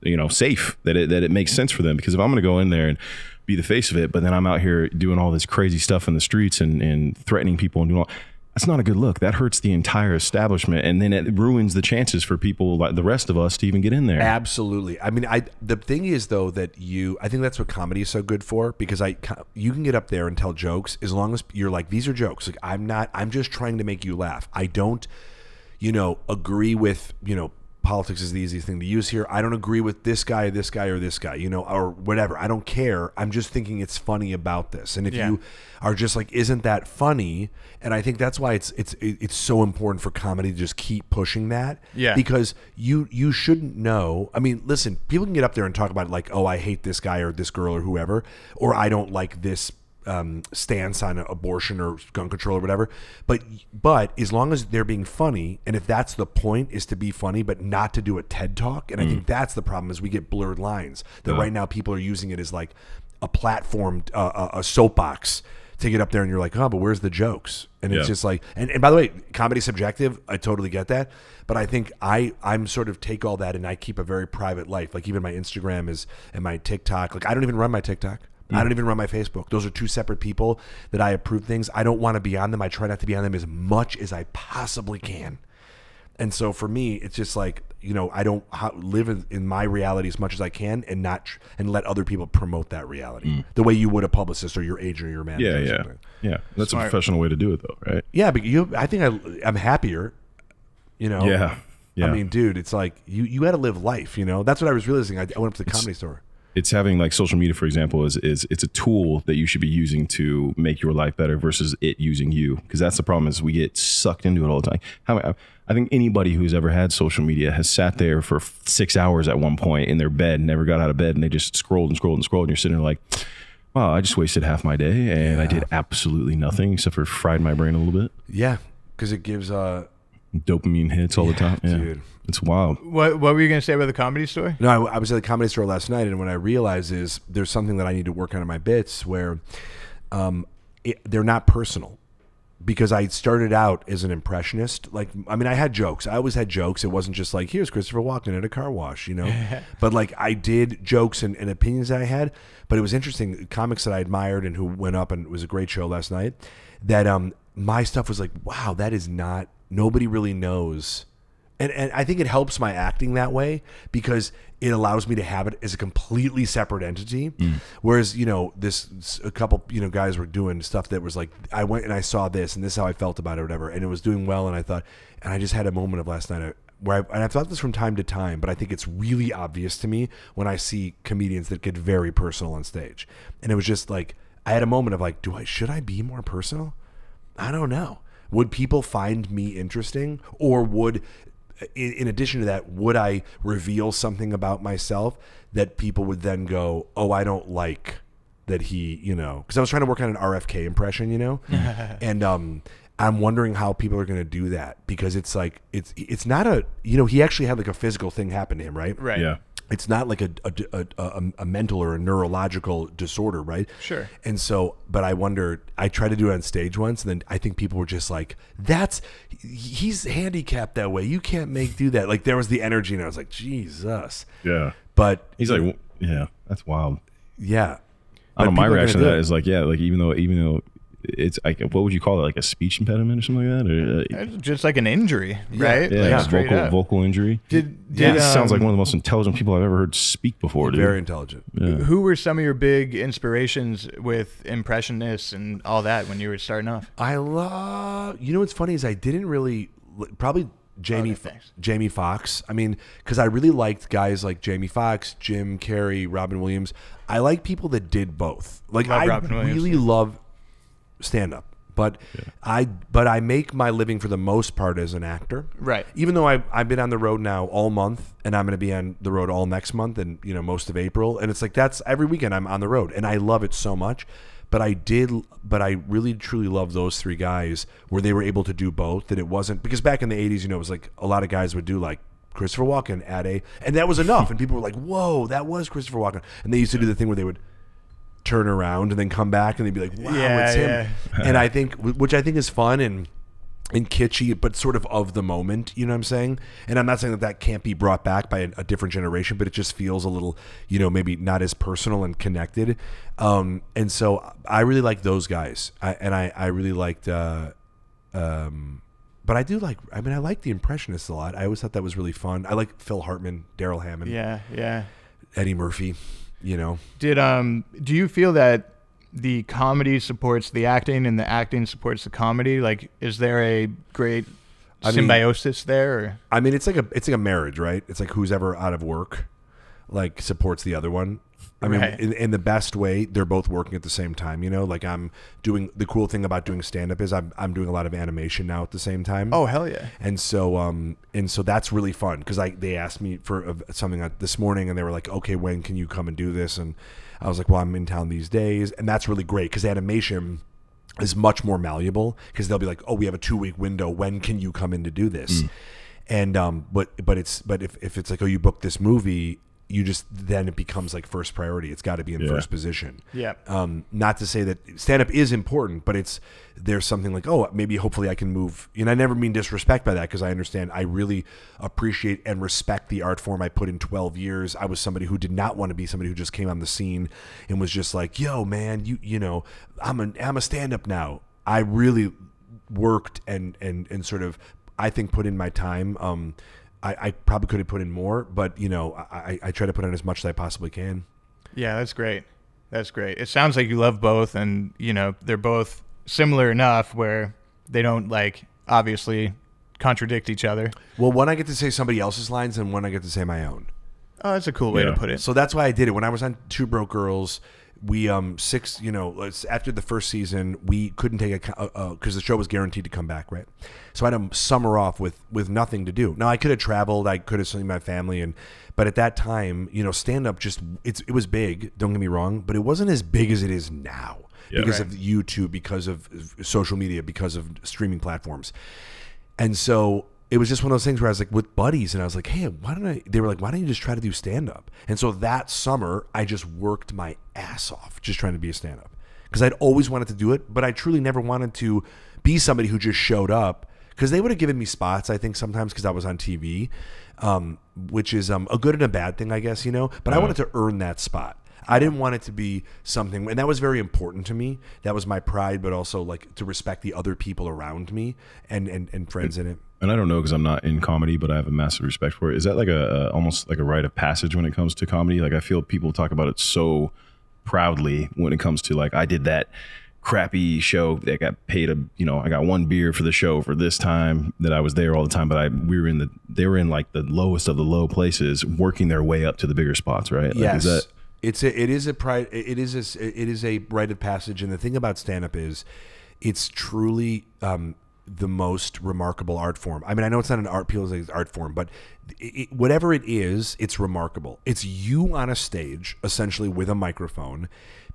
you know, safe, that it, that it makes sense for them. Because if I'm going to go in there and be the face of it, but then I'm out here doing all this crazy stuff in the streets and, and threatening people and doing all that's not a good look. That hurts the entire establishment, and then it ruins the chances for people like the rest of us to even get in there. Absolutely. I mean, I the thing is though that you, I think that's what comedy is so good for, because I you can get up there and tell jokes as long as you're like, these are jokes. Like I'm not. I'm just trying to make you laugh. I don't, you know, agree with you know politics is the easiest thing to use here. I don't agree with this guy, this guy, or this guy, you know, or whatever. I don't care. I'm just thinking it's funny about this. And if yeah. you are just like, isn't that funny? And I think that's why it's it's it's so important for comedy to just keep pushing that. Yeah. Because you you shouldn't know. I mean, listen, people can get up there and talk about like, oh, I hate this guy or this girl or whoever, or I don't like this um, stance on abortion or gun control or whatever. But, but as long as they're being funny, and if that's the point, is to be funny, but not to do a TED talk. And mm. I think that's the problem, is we get blurred lines that yeah. right now people are using it as like a platform, uh, a soapbox to get up there. And you're like, oh, but where's the jokes? And yeah. it's just like, and, and by the way, comedy's subjective. I totally get that. But I think I, I'm sort of take all that and I keep a very private life. Like even my Instagram is, and my TikTok, like I don't even run my TikTok. I don't even run my Facebook. Those are two separate people that I approve things. I don't want to be on them. I try not to be on them as much as I possibly can. And so for me, it's just like, you know, I don't how, live in, in my reality as much as I can, and not tr and let other people promote that reality mm. the way you would a publicist or your agent or your manager. Yeah, or yeah, something. yeah. That's Smart. a professional way to do it, though, right? Yeah, but you, I think I, I'm happier. You know. Yeah. yeah. I mean, dude, it's like you you had to live life. You know, that's what I was realizing. I, I went up to the it's Comedy Store. It's having like social media, for example, is, is it's a tool that you should be using to make your life better versus it using you. Because that's the problem, is we get sucked into it all the time. How, I think anybody who's ever had social media has sat there for six hours at one point in their bed, never got out of bed, and they just scrolled and scrolled and scrolled. And you're sitting there like, wow, I just wasted half my day and yeah. I did absolutely nothing except for fried my brain a little bit. Yeah, because it gives... Uh dopamine hits all yeah, the time. Yeah. Dude. It's wild. What, what were you going to say about the Comedy Store? No, I, I was at the Comedy Store last night, and what I realized is there's something that I need to work on in my bits where um, it, they're not personal. Because I started out as an impressionist. Like, I mean, I had jokes. I always had jokes. It wasn't just like, here's Christopher Walken at a car wash, you know? But like, I did jokes and, and opinions that I had. But it was interesting. Comics that I admired and who went up, and it was a great show last night, that um, my stuff was like, wow, that is not... Nobody really knows. And, and I think it helps my acting that way, because it allows me to have it as a completely separate entity. Mm. Whereas, you know, this a couple, you know, guys were doing stuff that was like, I went and I saw this and this is how I felt about it or whatever. And it was doing well. And I thought, and I just had a moment of last night where I, and I've thought this from time to time, but I think it's really obvious to me when I see comedians that get very personal on stage. And it was just like, I had a moment of like, do I, should I be more personal? I don't know. Would people find me interesting? Or would, in addition to that, would I reveal something about myself that people would then go, oh, I don't like that he, you know, because I was trying to work on an R F K impression, you know? And um, I'm wondering how people are going to do that, because it's like, it's it's not a, you know, he actually had like a physical thing happen to him, right? Right. Yeah. It's not like a a, a, a a mental or a neurological disorder, right? Sure. And so, but I wonder, I tried to do it on stage once, and then I think people were just like, that's, he's handicapped that way. You can't make do that. Like, there was the energy, and I was like, Jesus. Yeah. But. He's like, yeah, that's wild. Yeah. I don't know, my reaction to that is like, yeah, like, even though, even though. It's like, what would you call it? Like a speech impediment or something like that? Or, uh, just like an injury, right? Yeah, like yeah. vocal up. vocal injury. Did, did, yeah, um, sounds like one of the most intelligent people I've ever heard speak before. Dude. Very intelligent. Yeah. Who were some of your big inspirations with impressionists and all that when you were starting off? I love. You know what's funny is I didn't really probably Jamie okay, Jamie Foxx. I mean, because I really liked guys like Jamie Foxx, Jim Carrey, Robin Williams. I like people that did both. Like love I Robin really Williams. love. stand up, but yeah. I but I make my living for the most part as an actor, right? Even though I've, I've been on the road now all month, and I'm going to be on the road all next month, and you know most of April, and it's like that's every weekend I'm on the road, and I love it so much. But I did, but I really truly love those three guys where they were able to do both. That it wasn't, because back in the eighties, you know, it was like a lot of guys would do like Christopher Walken at a, and that was enough, and people were like, whoa, that was Christopher Walken, and they used to do the thing where they would turn around and then come back and they'd be like, wow, yeah, it's him. Yeah. And I think, which I think is fun and, and kitschy, but sort of of the moment, you know what I'm saying? And I'm not saying that that can't be brought back by a, a different generation, but it just feels a little, you know, maybe not as personal and connected. Um, and so I really like those guys. I, and I, I really liked, uh, um, but I do like, I mean, I like the Impressionists a lot. I always thought that was really fun. I like Phil Hartman, Daryl Hammond. Yeah, yeah. Eddie Murphy. You know, did um do you feel that the comedy supports the acting and the acting supports the comedy? Like, is there a great I symbiosis mean, there? Or? I mean, it's like a it's like a marriage, right? It's like who's ever out of work, like supports the other one. I mean, right. in, in the best way, they're both working at the same time. You know, like I'm doing the cool thing about doing stand up is I'm I'm doing a lot of animation now at the same time. Oh hell yeah! And so um and so that's really fun because I they asked me for something this morning and they were like, okay, when can you come and do this? And I was like, well, I'm in town these days, and that's really great because animation is much more malleable because they'll be like, oh, we have a two week window. When can you come in to do this? Mm. And um, but but it's but if if it's like, oh, you booked this movie. You just then it becomes like first priority. It's got to be in yeah. first position. Yeah. Um, not to say that stand up is important, but it's there's something like, oh, maybe hopefully I can move. And I never mean disrespect by that because I understand I really appreciate and respect the art form I put in twelve years. I was somebody who did not want to be somebody who just came on the scene and was just like, yo, man, you you know, I'm a I'm a stand up now. I really worked and and and sort of I think put in my time. Um, I, I probably could have put in more, but you know, I, I try to put in as much as I possibly can. Yeah, that's great. That's great. It sounds like you love both, and you know they're both similar enough where they don't like obviously contradict each other. Well, when I get to say somebody else's lines, and when I get to say my own. Oh, that's a cool way yeah. to put it. So that's why I did it when I was on Two Broke Girls. We um six you know after the first season we couldn't take a uh, because the show was guaranteed to come back, right? So I had a summer off with with nothing to do. Now I could have traveled, I could have seen my family, and but at that time you know stand up just it's it was big. Don't get me wrong, but it wasn't as big as it is now yeah, because right. of YouTube, because of social media, because of streaming platforms, and so. It was just one of those things where I was like with buddies, and I was like, "Hey, why don't I?" They were like, "Why don't you just try to do stand up?" And so that summer, I just worked my ass off just trying to be a stand up because I'd always wanted to do it, but I truly never wanted to be somebody who just showed up because they would have given me spots. I think sometimes because I was on T V, um, which is um, a good and a bad thing, I guess, you know. But yeah. I wanted to earn that spot. I didn't want it to be something, and that was very important to me. That was my pride, but also like to respect the other people around me and and, and friends in it. And I don't know because I'm not in comedy, but I have a massive respect for it. Is that like a, a almost like a rite of passage when it comes to comedy? Like I feel people talk about it so proudly when it comes to like I did that crappy show that got paid a you know I got one beer for the show for this time that I was there all the time, but I we were in the they were in like the lowest of the low places, working their way up to the bigger spots, right? Like, yes. Is that, It's a, it is a pride, it is a, it is a rite of passage, and the thing about stand up is, it's truly um, the most remarkable art form. I mean, I know it's not an art, people say it's art form, but it, it, whatever it is, it's remarkable. It's you on a stage, essentially with a microphone.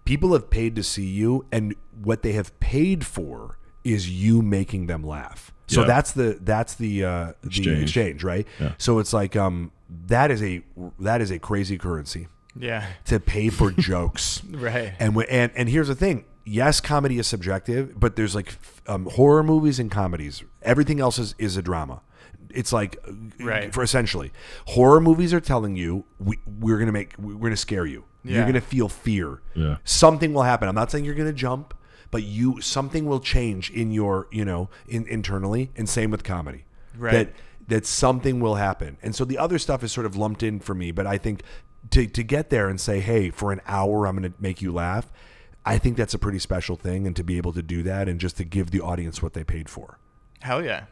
People have paid to see you, and what they have paid for is you making them laugh. So yeah. that's the that's the uh, the exchange, exchange right? Yeah. So it's like um that is a that is a crazy currency. Yeah, to pay for jokes, right? And when, and and here's the thing: yes, comedy is subjective, but there's like um, horror movies and comedies. Everything else is is a drama. It's like, right? For essentially, horror movies are telling you we we're gonna make we're gonna scare you. Yeah. You're gonna feel fear. Yeah, something will happen. I'm not saying you're gonna jump, but you something will change in your you know in, internally. And same with comedy, right? That that something will happen. And so the other stuff is sort of lumped in for me, but I think. To, to get there and say, hey, for an hour, I'm going to make you laugh. I think that's a pretty special thing. And to be able to do that and just to give the audience what they paid for. Hell yeah.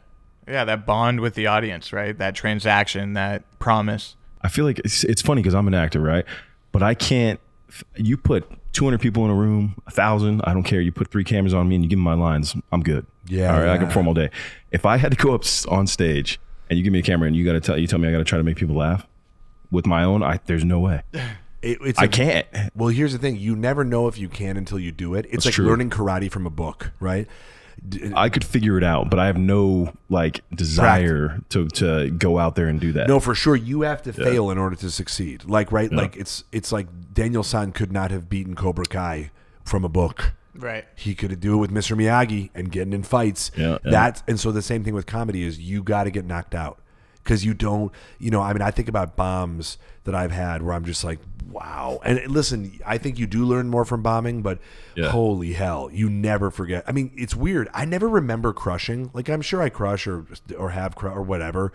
Yeah. That bond with the audience, right? That transaction, that promise. I feel like it's, it's funny because I'm an actor, right? But I can't, you put two hundred people in a room, a thousand, I don't care. You put three cameras on me and you give me my lines. I'm good. Yeah. All right. Yeah. I can perform all day. If I had to go up on stage and you give me a camera and you got to tell, you tell me I got to try to make people laugh. With my own, I there's no way. It, it's I a, can't. Well, here's the thing: you never know if you can until you do it. It's That's like true. Learning karate from a book, right? D I could figure it out, but I have no like desire to, to go out there and do that. No, for sure, you have to yeah. fail in order to succeed. Like right, yeah. like it's it's like Daniel-san could not have beaten Cobra Kai from a book. Right. He could do it with Mister Miyagi and getting in fights. Yeah, yeah. That and so the same thing with comedy is you got to get knocked out. Because you don't, you know, I mean, I think about bombs that I've had where I'm just like, wow. And listen, I think you do learn more from bombing, but yeah. holy hell, you never forget. I mean, it's weird. I never remember crushing. Like, I'm sure I crush or or have crush or whatever,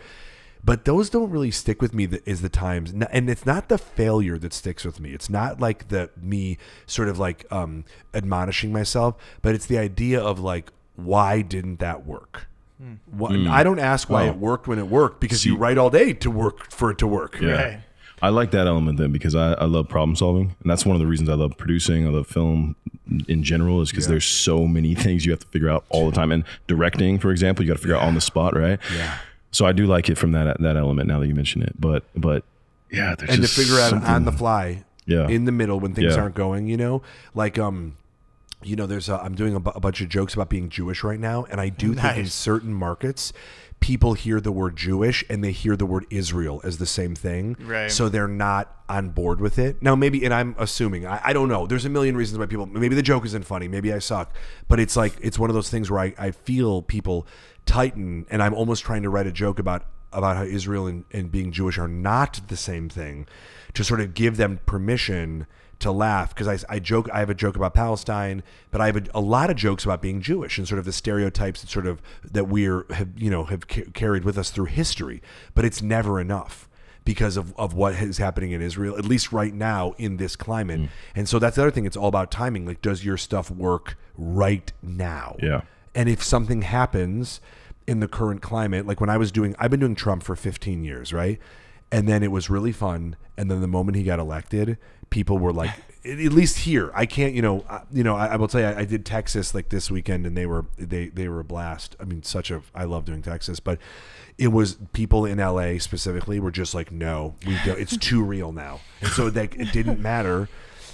but those don't really stick with me is the times. And it's not the failure that sticks with me. It's not like the me sort of like um, admonishing myself, but it's the idea of like, why didn't that work? Mm. What, mm. I don't ask why well, it worked when it worked, because see, you write all day to work for it to work. Yeah. Right. I like that element then, because I, I love problem solving, and that's one of the reasons I love producing. I love film in general, is because yeah. there's so many things you have to figure out all the time. And directing, for example, you got to figure yeah. out on the spot, right? Yeah. So I do like it from that that element. Now that you mention it, but but yeah, there's and just to figure out something on the fly, yeah, in the middle when things yeah. aren't going, you know, like um. You know, there's a, I'm doing a, b a bunch of jokes about being Jewish right now, and I do nice. think in certain markets, people hear the word Jewish and they hear the word Israel as the same thing, right? So they're not on board with it. Now maybe, and I'm assuming, I, I don't know. There's a million reasons why people. Maybe the joke isn't funny. Maybe I suck. But it's like it's one of those things where I, I feel people tighten, and I'm almost trying to write a joke about about how Israel and, and being Jewish are not the same thing, to sort of give them permission to laugh, because I, I joke, I have a joke about Palestine, but I have a, a lot of jokes about being Jewish and sort of the stereotypes that sort of that we're have, you know have ca carried with us through history, but it's never enough because of, of what is happening in Israel, at least right now in this climate. Mm. And so that's the other thing, it's all about timing, like does your stuff work right now? Yeah. And if something happens in the current climate, like when I was doing, I've been doing Trump for fifteen years, right? And then it was really fun. And then the moment he got elected, people were like, at least here, I can't, you know, I, you know, I, I will tell you, I, I did Texas like this weekend, and they were, they, they were a blast. I mean, such a, I love doing Texas, but it was people in L A specifically were just like, no, we don't, it's too real now. And so that it didn't matter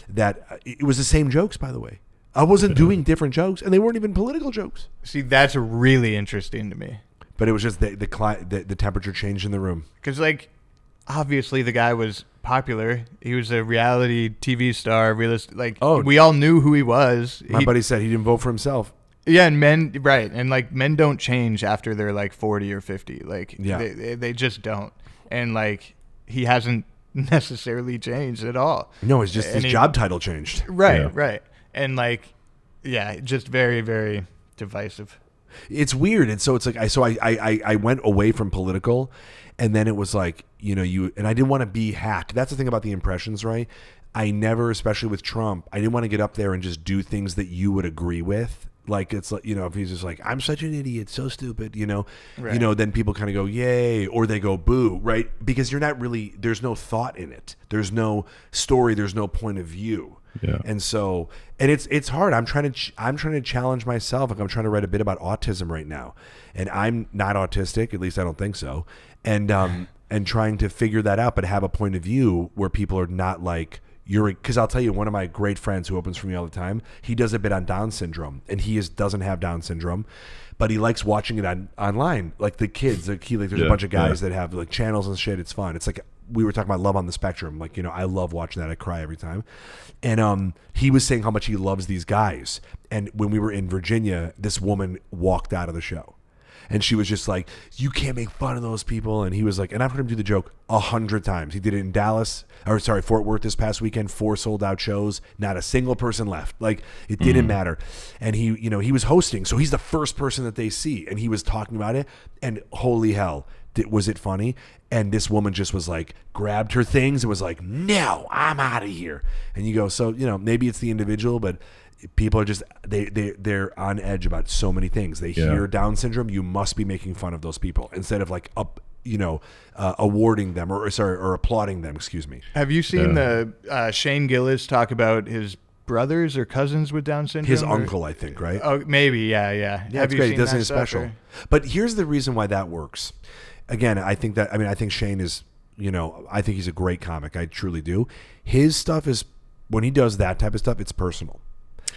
that it was the same jokes, by the way. I wasn't doing different jokes, and they weren't even political jokes. See, that's really interesting to me. But it was just the the, the, the temperature changed in the room. 'Cause like, obviously the guy was popular. He was a reality T V star, realist, like oh, we all knew who he was. My he, buddy said he didn't vote for himself. Yeah, and men, right, and like men don't change after they're like forty or fifty. Like yeah. they, they just don't. And like he hasn't necessarily changed at all. No, it's just and his he, job title changed. Right, yeah. right. And like yeah, just very, very divisive. It's weird. And so it's like I so I I I went away from political, and then it was like, you know, you and I didn't want to be hacked. That's the thing about the impressions, right? I never, especially with Trump, I didn't want to get up there and just do things that you would agree with. Like it's like, you know, if he's just like, I'm such an idiot, so stupid, you know, right. you know, then people kind of go, yay, or they go boo, right? Because you're not really, there's no thought in it. There's no story. There's no point of view. Yeah. And so, and it's it's hard. I'm trying to ch I'm trying to challenge myself. Like I'm trying to write a bit about autism right now, and I'm not autistic, at least I don't think so. And um and trying to figure that out, but have a point of view where people are not like you're. Because I'll tell you, one of my great friends who opens for me all the time, he does a bit on Down syndrome, and he is doesn't have Down syndrome, but he likes watching it on online, like the kids. Like he like there's yeah, a bunch of guys yeah. that have like channels and shit. It's fun. It's like. We were talking about Love on the Spectrum. Like, you know, I love watching that. I cry every time. And um, he was saying how much he loves these guys. And when we were in Virginia, this woman walked out of the show. And she was just like, you can't make fun of those people. And he was like, and I've heard him do the joke a hundred times. He did it in Dallas, or sorry, Fort Worth this past weekend, four sold out shows, not a single person left. Like it didn't mm. matter. And he, you know, he was hosting. So he's the first person that they see. And he was talking about it. And holy hell, was it funny? And this woman just was like, grabbed her things. It was like, no, I'm out of here. And you go, so, you know, maybe it's the individual, but people are just, they, they, they're on edge about so many things. They yeah. hear Down syndrome. You must be making fun of those people instead of like up, you know, uh, awarding them or, or sorry, or applauding them. Excuse me. Have you seen yeah. the uh, Shane Gillis talk about his brothers or cousins with Down syndrome? His or? uncle, I think, right? Oh, maybe. Yeah. Yeah. Yeah. Have you great. Seen doesn't that special. Or? But here's the reason why that works. Again, I think that, I mean, I think Shane is, you know, I think he's a great comic. I truly do. His stuff is, when he does that type of stuff, it's personal.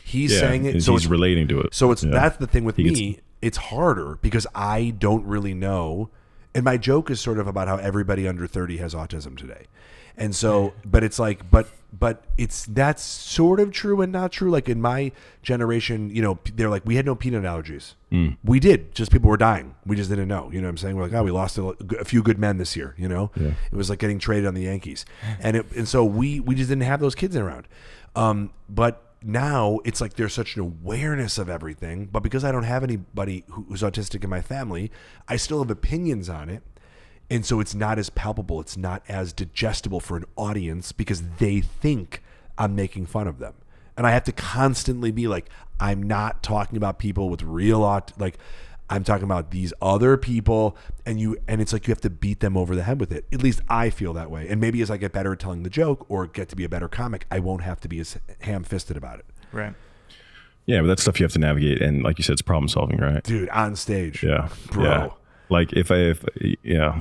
He's yeah, saying it. So he's relating to it. So it's yeah. that's the thing with he me. Gets... It's harder because I don't really know. And my joke is sort of about how everybody under thirty has autism today. And so, but it's like, but, but it's, that's sort of true and not true. Like in my generation, you know, they're like, we had no peanut allergies. Mm. We did, just people were dying. We just didn't know, you know what I'm saying? We're like, oh, we lost a, a few good men this year, you know? Yeah. It was like getting traded on the Yankees. And it, and so we, we just didn't have those kids around. Um, but now it's like there's such an awareness of everything, but because I don't have anybody who's autistic in my family, I still have opinions on it. And so it's not as palpable. It's not as digestible for an audience because they think I'm making fun of them. And I have to constantly be like, I'm not talking about people with real aut- like I'm talking about these other people, and you, and it's like you have to beat them over the head with it. At least I feel that way. And maybe as I get better at telling the joke or get to be a better comic, I won't have to be as ham-fisted about it. Right. Yeah, but that's stuff you have to navigate, and like you said, it's problem solving, right? Dude, on stage. Yeah, bro. Yeah. Like if I, if, yeah,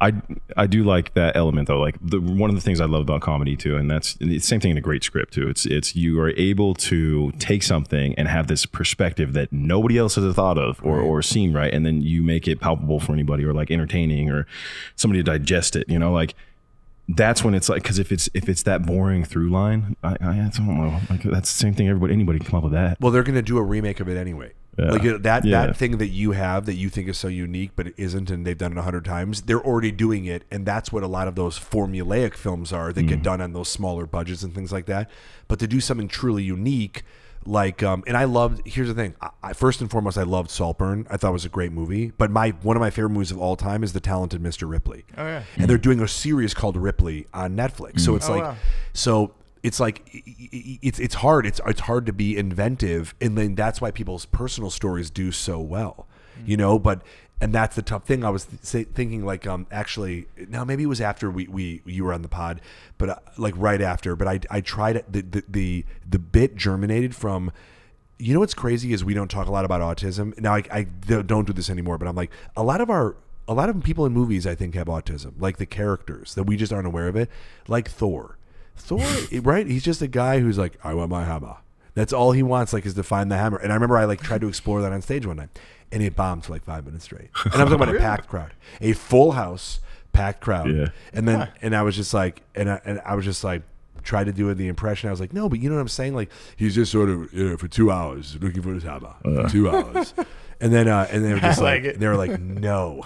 I I do like that element though. Like the, one of the things I love about comedy too, and that's the same thing in a great script too. It's it's you are able to take something and have this perspective that nobody else has thought of or, right. or seen, right, and then you make it palpable for anybody, or like entertaining, or somebody to digest it. You know, like. That's when it's like, because if it's if it's that boring through line, I, I don't know. Like, that's the same thing. Everybody, anybody can come up with that. Well, they're going to do a remake of it anyway. Yeah. Like that yeah. that thing that you have that you think is so unique, but it isn't, and they've done it a hundred times. They're already doing it, and that's what a lot of those formulaic films are that mm. get done on those smaller budgets and things like that. But to do something truly unique, like, um, and I loved. Here's the thing. I, I, first and foremost, I loved Saltburn. I thought it was a great movie. But my one of my favorite movies of all time is The Talented Mister Ripley. Oh yeah. And mm-hmm. they're doing a series called Ripley on Netflix. Mm-hmm. So it's oh, like, wow. so it's like, it's it's hard. It's it's hard to be inventive, and then that's why people's personal stories do so well, mm-hmm. you know. But and that's the tough thing. I was th thinking like, um, actually, now maybe it was after we we you were on the pod, but uh, like right after. But I I tried the, the the the bit germinated from. You know what's crazy is we don't talk a lot about autism now. I I don't do this anymore, but I'm like a lot of our a lot of people in movies I think have autism, like the characters that we just aren't aware of it, like Thor. Thor, right? He's just a guy who's like, I want my hammer. That's all he wants, like, is to find the hammer. And I remember I like tried to explore that on stage one night. And it bombed for like five minutes straight. And I'm talking about really? a packed crowd, a full house, packed crowd. Yeah. And then, yeah. and I was just like, and I, and I was just like, tried to do the impression. I was like, no, but you know what I'm saying? Like, he's just sort of, you know, for two hours looking for his hammer, uh. two hours. And then, uh, and they were just like, like they were like, no.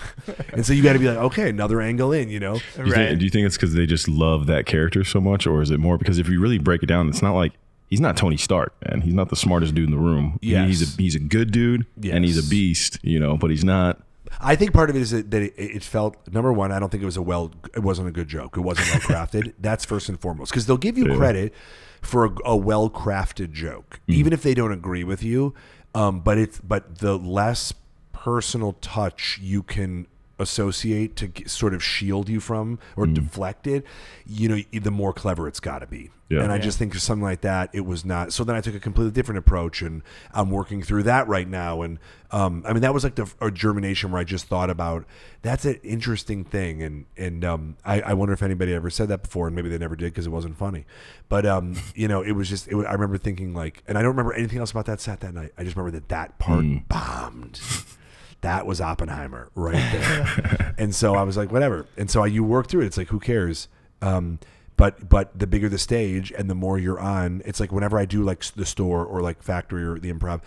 And so you got to be like, okay, another angle in, you know? Do you, right. think, do you think it's because they just love that character so much? Or is it more because if you really break it down, it's not like, he's not Tony Stark, man. He's not the smartest dude in the room. Yes. He's a he's a good dude, yes. and he's a beast, you know. But he's not. I think part of it is that it, it felt number one. I don't think it was a well. It wasn't a good joke. It wasn't well crafted. That's first and foremost, because they'll give you yeah. credit for a, a well crafted joke, mm-hmm. even if they don't agree with you. Um, but it's but the less personal touch you can associate to sort of shield you from or mm. deflect it, you know, the more clever it's got to be. Yeah. And I yeah. just think for something like that, it was not. So then I took a completely different approach, and I'm working through that right now. And um, I mean, that was like the a germination where I just thought about that's an interesting thing. And and um, I, I wonder if anybody ever said that before, and maybe they never did because it wasn't funny. But um, you know, it was just it, I remember thinking like, and I don't remember anything else about that set that night. I just remember that that part mm. bombed. That was Oppenheimer right there. And so I was like, whatever. And so I, you work through it. It's like, who cares? Um, but but the bigger the stage and the more you're on, it's like whenever I do like the store or like Factory or the Improv,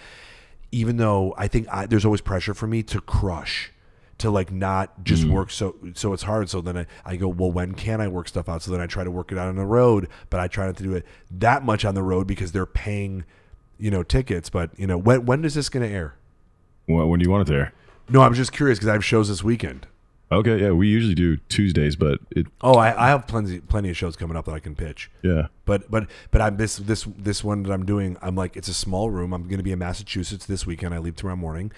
even though I think I, there's always pressure for me to crush, to like not just mm. work so so it's hard. So then I, I go, well, when can I work stuff out? So then I try to work it out on the road, but I try not to do it that much on the road because they're paying, you know, tickets. But, you know, when, when is this going to air? Well, when do you want it to air? No, I'm just curious because I have shows this weekend. Okay, yeah, we usually do Tuesdays, but it. Oh, I, I have plenty, plenty of shows coming up that I can pitch. Yeah, but but but I'm this this this one that I'm doing. I'm like, it's a small room. I'm going to be in Massachusetts this weekend. I leave tomorrow morning,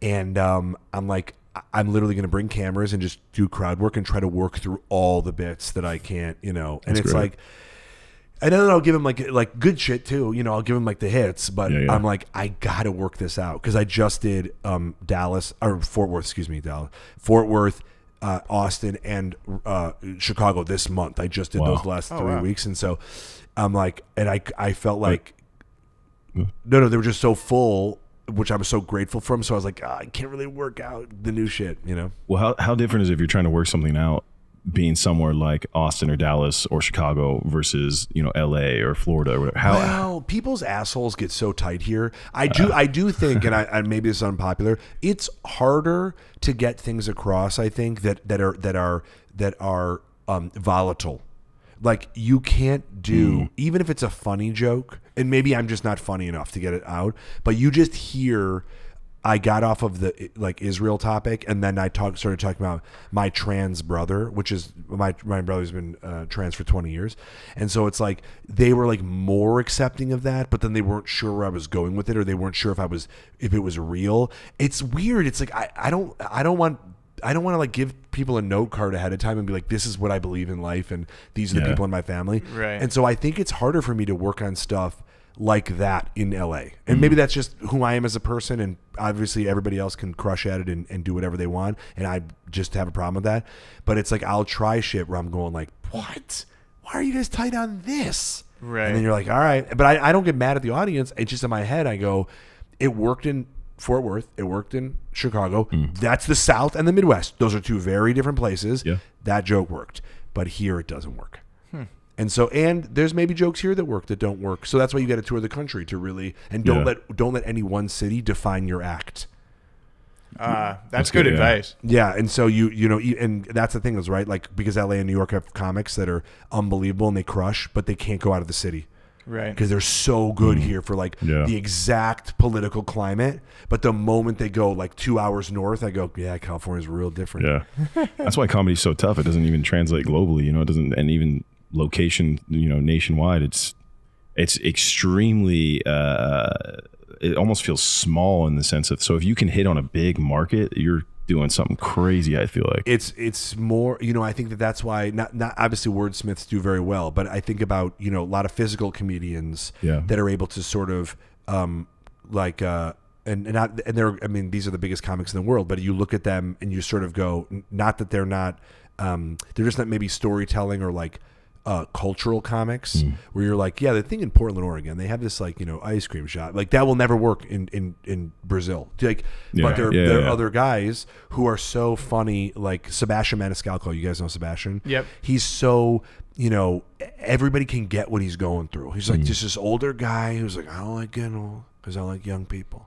and um, I'm like, I'm literally going to bring cameras and just do crowd work and try to work through all the bits that I can't, you know. And That's it's great. like. And then I'll give him like like good shit too, you know. I'll give him like the hits, but yeah, yeah. I'm like, I gotta work this out because I just did um, Dallas or Fort Worth, excuse me, Dallas, Fort Worth, uh, Austin, and uh, Chicago this month. I just did wow. those last oh, three wow. weeks, and so I'm like, and I I felt like, like no, no, they were just so full, which I was so grateful for them. So I was like, oh, I can't really work out the new shit, you know. Well, how how different is it if you're trying to work something out? Being somewhere like Austin or Dallas or Chicago versus, you know, L A or Florida or whatever. How well, people's assholes get so tight here. I do, uh, I do think, and I, I maybe it's unpopular. It's harder to get things across. I think that that are that are that are um, volatile. Like you can't do mm. even if it's a funny joke, and maybe I'm just not funny enough to get it out. But you just hear. I got off of the like Israel topic, and then I talked started talking about my trans brother, which is my my brother's been uh, trans for twenty years, and so it's like they were like more accepting of that, but then they weren't sure where I was going with it, or they weren't sure if I was if it was real. It's weird. It's like I I don't I don't want. I don't want to like give people a note card ahead of time and be like, this is what I believe in life and these are yeah. the people in my family. Right. And so I think it's harder for me to work on stuff like that in L A. And mm-hmm. maybe that's just who I am as a person, and obviously everybody else can crush at it and, and do whatever they want, and I just have a problem with that. But it's like I'll try shit where I'm going like, what? Why are you guys tight on this? Right. And then you're like, all right. But I, I don't get mad at the audience. It's just in my head I go, it worked in Fort Worth, it worked in Chicago. Mm. That's the South and the Midwest. Those are two very different places. Yeah. That joke worked, but here it doesn't work. Hmm. And so, and there's maybe jokes here that work that don't work. So that's why you got to tour the country to really, and don't yeah. let don't let any one city define your act. Uh, that's, that's good, good advice. Yeah. yeah, and so you you know, and that's the thing is right, like because L A and New York have comics that are unbelievable and they crush, but they can't go out of the city. Right, because they're so good mm. here for like yeah. the exact political climate, but the moment they go like two hours north, I go, yeah, California's real different. Yeah, that's why comedy's so tough. It doesn't even translate globally, you know. It doesn't, and even location, you know, nationwide, it's it's extremely. Uh, it almost feels small in the sense of so if you can hit on a big market, you're doing something crazy. I feel like it's it's more, you know, I think that that's why not not obviously wordsmiths do very well, but I think about, you know, a lot of physical comedians yeah. that are able to sort of um like uh and and, not, and they're I mean these are the biggest comics in the world, but you look at them and you sort of go, not that they're not um they're just not maybe storytelling or like Uh, cultural comics mm. where you're like, yeah, the thing in Portland, Oregon, they have this like, you know, ice cream shop like that will never work in in, in Brazil. Like, yeah, but there, yeah, there yeah. are other guys who are so funny, like Sebastian Maniscalco. You guys know Sebastian? Yep. He's so, you know, everybody can get what he's going through. He's like mm. just this older guy who's like, I don't like getting old because I like young people,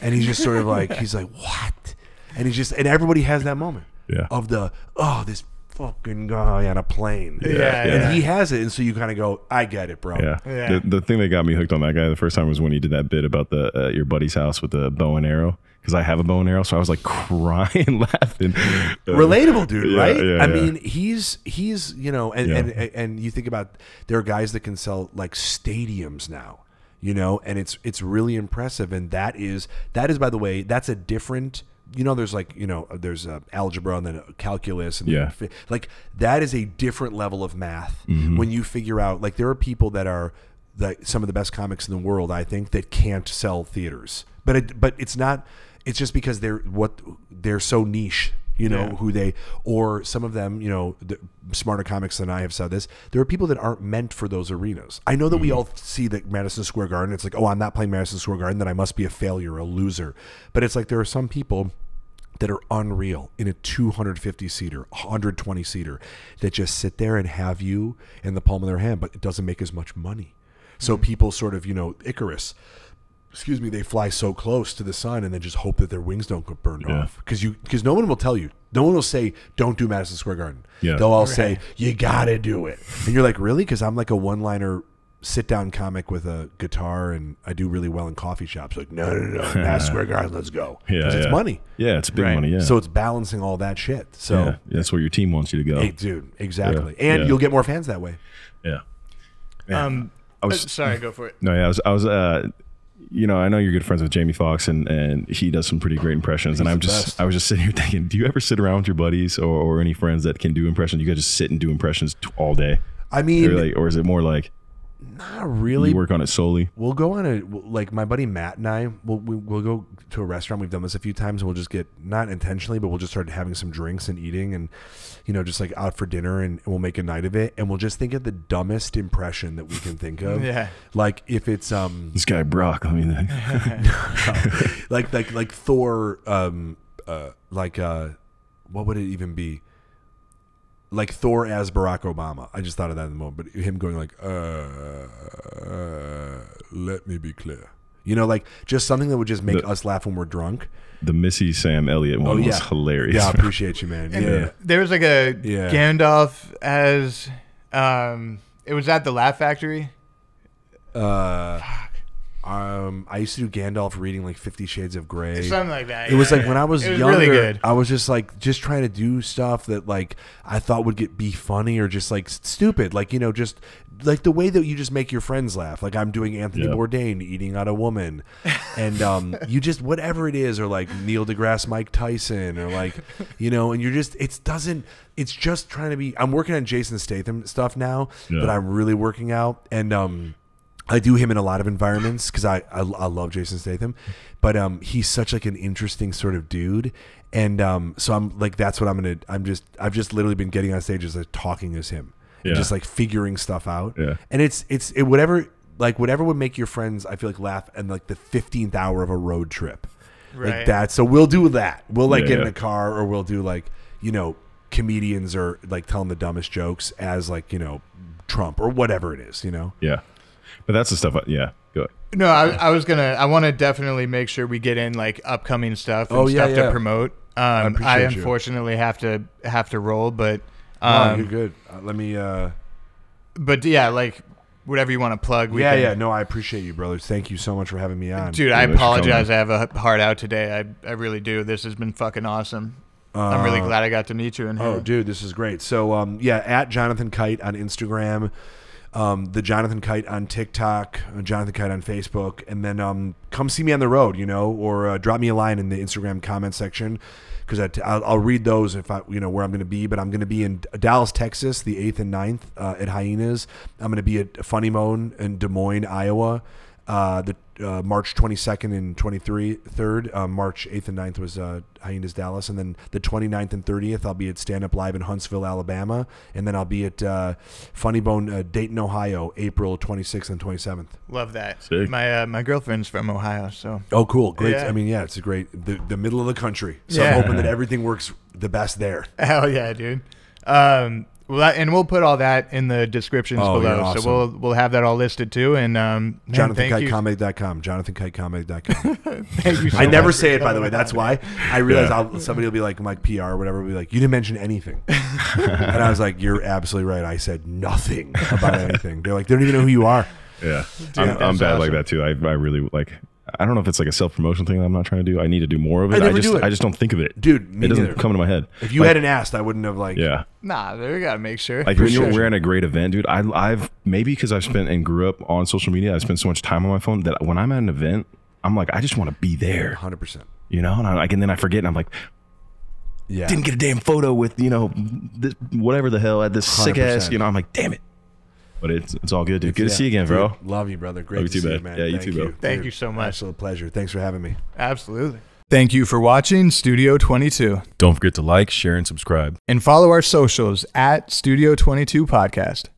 and he's just sort of like, he's like, what? And he's just, and everybody has that moment yeah. of the oh this. fucking guy on a plane. Yeah, yeah. And yeah. he has it, and so you kind of go, I get it, bro. Yeah. yeah. The, the thing that got me hooked on that guy the first time was when he did that bit about the uh, your buddy's house with the bow and arrow, because I have a bow and arrow, so I was like crying laughing. Uh, Relatable, dude, yeah, right? Yeah, yeah. I mean, he's he's you know, and, yeah. and and you think about, there are guys that can sell like stadiums now, you know, and it's it's really impressive, and that is that is by the way, that's a different. You know, there's like, you know, there's uh, algebra and then calculus. And yeah. like that is a different level of math mm-hmm. when you figure out, like there are people that are like some of the best comics in the world, I think, that can't sell theaters. But it, but it's not, it's just because they're what they're so niche, you know, yeah. who they, or some of them, you know, the, smarter comics than I have said this, there are people that aren't meant for those arenas. I know that mm-hmm. we all see that Madison Square Garden, it's like, oh, I'm not playing Madison Square Garden, then I must be a failure, a loser. But it's like there are some people that are unreal in a two hundred fifty seater, one hundred twenty seater that just sit there and have you in the palm of their hand, but it doesn't make as much money. So mm-hmm. people sort of, you know, Icarus, excuse me, they fly so close to the sun and then just hope that their wings don't get burned yeah. off. Because you, because no one will tell you. No one will say, don't do Madison Square Garden. Yeah. They'll all right. say, you gotta do it. And you're like, really? Because I'm like a one-liner sit-down comic with a guitar, and I do really well in coffee shops. Like, no, no, no, no. Madison Square Garden, let's go. Yeah, yeah. It's money. Yeah, it's big right. money. Yeah. So it's balancing all that shit. So yeah. that's where your team wants you to go, hey, dude. Exactly, yeah. and yeah. you'll get more fans that way. Yeah. yeah. Um, I was uh, sorry. Go for it. No, yeah, I was. I was. Uh, you know, I know you're good friends with Jamie Foxx, and and he does some pretty great impressions. He's and I'm just, best. I was just sitting here thinking, do you ever sit around with your buddies or, or any friends that can do impressions? You guys just sit and do impressions all day. I mean, like, or is it more like? Not really. You work on it solely. We'll go on a, like my buddy Matt and I, we'll, we, we'll go to a restaurant. We've done this a few times, and we'll just get, not intentionally, but we'll just start having some drinks and eating and, you know, just like out for dinner, and, and we'll make a night of it. And we'll just think of the dumbest impression that we can think of. yeah. Like if it's, um, this guy Brock, I mean, like, like, like Thor, um, uh, like, uh, what would it even be? Like Thor as Barack Obama. I just thought of that in the moment, but him going like, uh, uh let me be clear. You know, like just something that would just make the, us laugh when we're drunk. The Missy Sam Elliott one oh, yeah. was hilarious. Yeah, I appreciate you, man. And yeah. there was like a yeah. Gandalf as, um, it was at the Laugh Factory. Uh, Fuck. Um, I used to do Gandalf reading like Fifty Shades of Grey, something like that. It yeah, was like yeah. when I was, was younger, really good. I was just like just trying to do stuff that like I thought would get be funny or just like stupid, like you know, just like the way that you just make your friends laugh. Like I'm doing Anthony yep. Bourdain eating out a woman, and um, you just whatever it is, or like Neil deGrasse Mike Tyson, or like you know, and you're just it doesn't. It's just trying to be. I'm working on Jason Statham stuff now yeah. that I'm really working out, and um. I do him in a lot of environments because I, I I love Jason Statham, but um he's such like an interesting sort of dude, and um so I'm like that's what I'm gonna I'm just I've just literally been getting on stage as like talking as him, yeah. and just like figuring stuff out, yeah. and it's it's it, whatever like whatever would make your friends I feel like laugh and like the fifteenth hour of a road trip, right. like that. So we'll do that. We'll like yeah, get yeah. in the car or we'll do like you know comedians or like telling the dumbest jokes as like you know Trump or whatever it is you know yeah. But that's the stuff. I, yeah. Go ahead. No, I, I was going to, I want to definitely make sure we get in like upcoming stuff and oh, yeah, stuff yeah. to promote. Um, I, I unfortunately you. have to, have to roll, but, um, no, you're good. Uh, let me, uh, but yeah, like whatever you want to plug. We yeah. Can, yeah. No, I appreciate you, brothers. Thank you so much for having me on. Dude, yeah, I apologize. I have a hard out today. I, I really do. This has been fucking awesome. Uh, I'm really glad I got to meet you in here. Oh dude, this is great. So, um, yeah. At Jonathan Kite on Instagram, Um, the Jonathan Kite on TikTok, Jonathan Kite on Facebook, and then um, come see me on the road, you know, or uh, drop me a line in the Instagram comment section because I'll, I'll read those if I, you know, where I'm going to be. But I'm going to be in Dallas, Texas, the eighth and ninth uh, at Hyenas. I'm going to be at Funny Bone in Des Moines, Iowa, uh, the uh, March twenty-second and twenty-third. Uh, March eighth and ninth was uh, Hyenas, Dallas, and then the twenty-ninth and thirtieth I'll be at Stand Up Live in Huntsville, Alabama, and then I'll be at uh, Funny Bone, uh, Dayton, Ohio, April twenty-sixth and twenty-seventh. Love that. Sick. My uh, my girlfriend's from Ohio, so oh cool, great. Yeah. I mean, yeah, it's a great the, the middle of the country. So yeah. I'm hoping that everything works the best there. Hell yeah, dude. Um, well, and we'll put all that in the descriptions oh, below, yeah, awesome. So we'll we'll have that all listed too. And um, Jonathan Kite Comedy dot com, Jonathan Kite Comedy dot com. Thank you. So I much never say it, by the way. That's why I realize yeah. I'll, somebody will be like, my P R or whatever, will be like, you didn't mention anything, and I was like, you're absolutely right. I said nothing about anything. They're like, they don't even know who you are. Yeah, dude, I'm, I'm bad awesome. like that too. I I really like. I don't know if it's like a self-promotion thing that I'm not trying to do. I need to do more of it. I, I just do it. I just don't think of it. Dude, me it doesn't neither. come to my head. If you like, hadn't asked, I wouldn't have like yeah. Nah, we gotta make sure. Like when you're wearing a great event, dude, I I've maybe because I've spent and grew up on social media, I spent so much time on my phone that when I'm at an event, I'm like, I just want to be there. one hundred percent. You know, and I like and then I forget and I'm like, yeah. Didn't get a damn photo with, you know, this, whatever the hell at this one hundred percent. Sick ass, you know, I'm like, damn it. But it's, it's all good, dude. Good yeah. to see you again, bro. Dude, love you, brother. Great love you to too, see you, man. Yeah, you Thank too, bro. You. Thank dude, you so much. Absolute pleasure. Thanks for having me. Absolutely. Thank you for watching Studio twenty-two. Don't forget to like, share, and subscribe. And follow our socials at Studio twenty-two Podcast.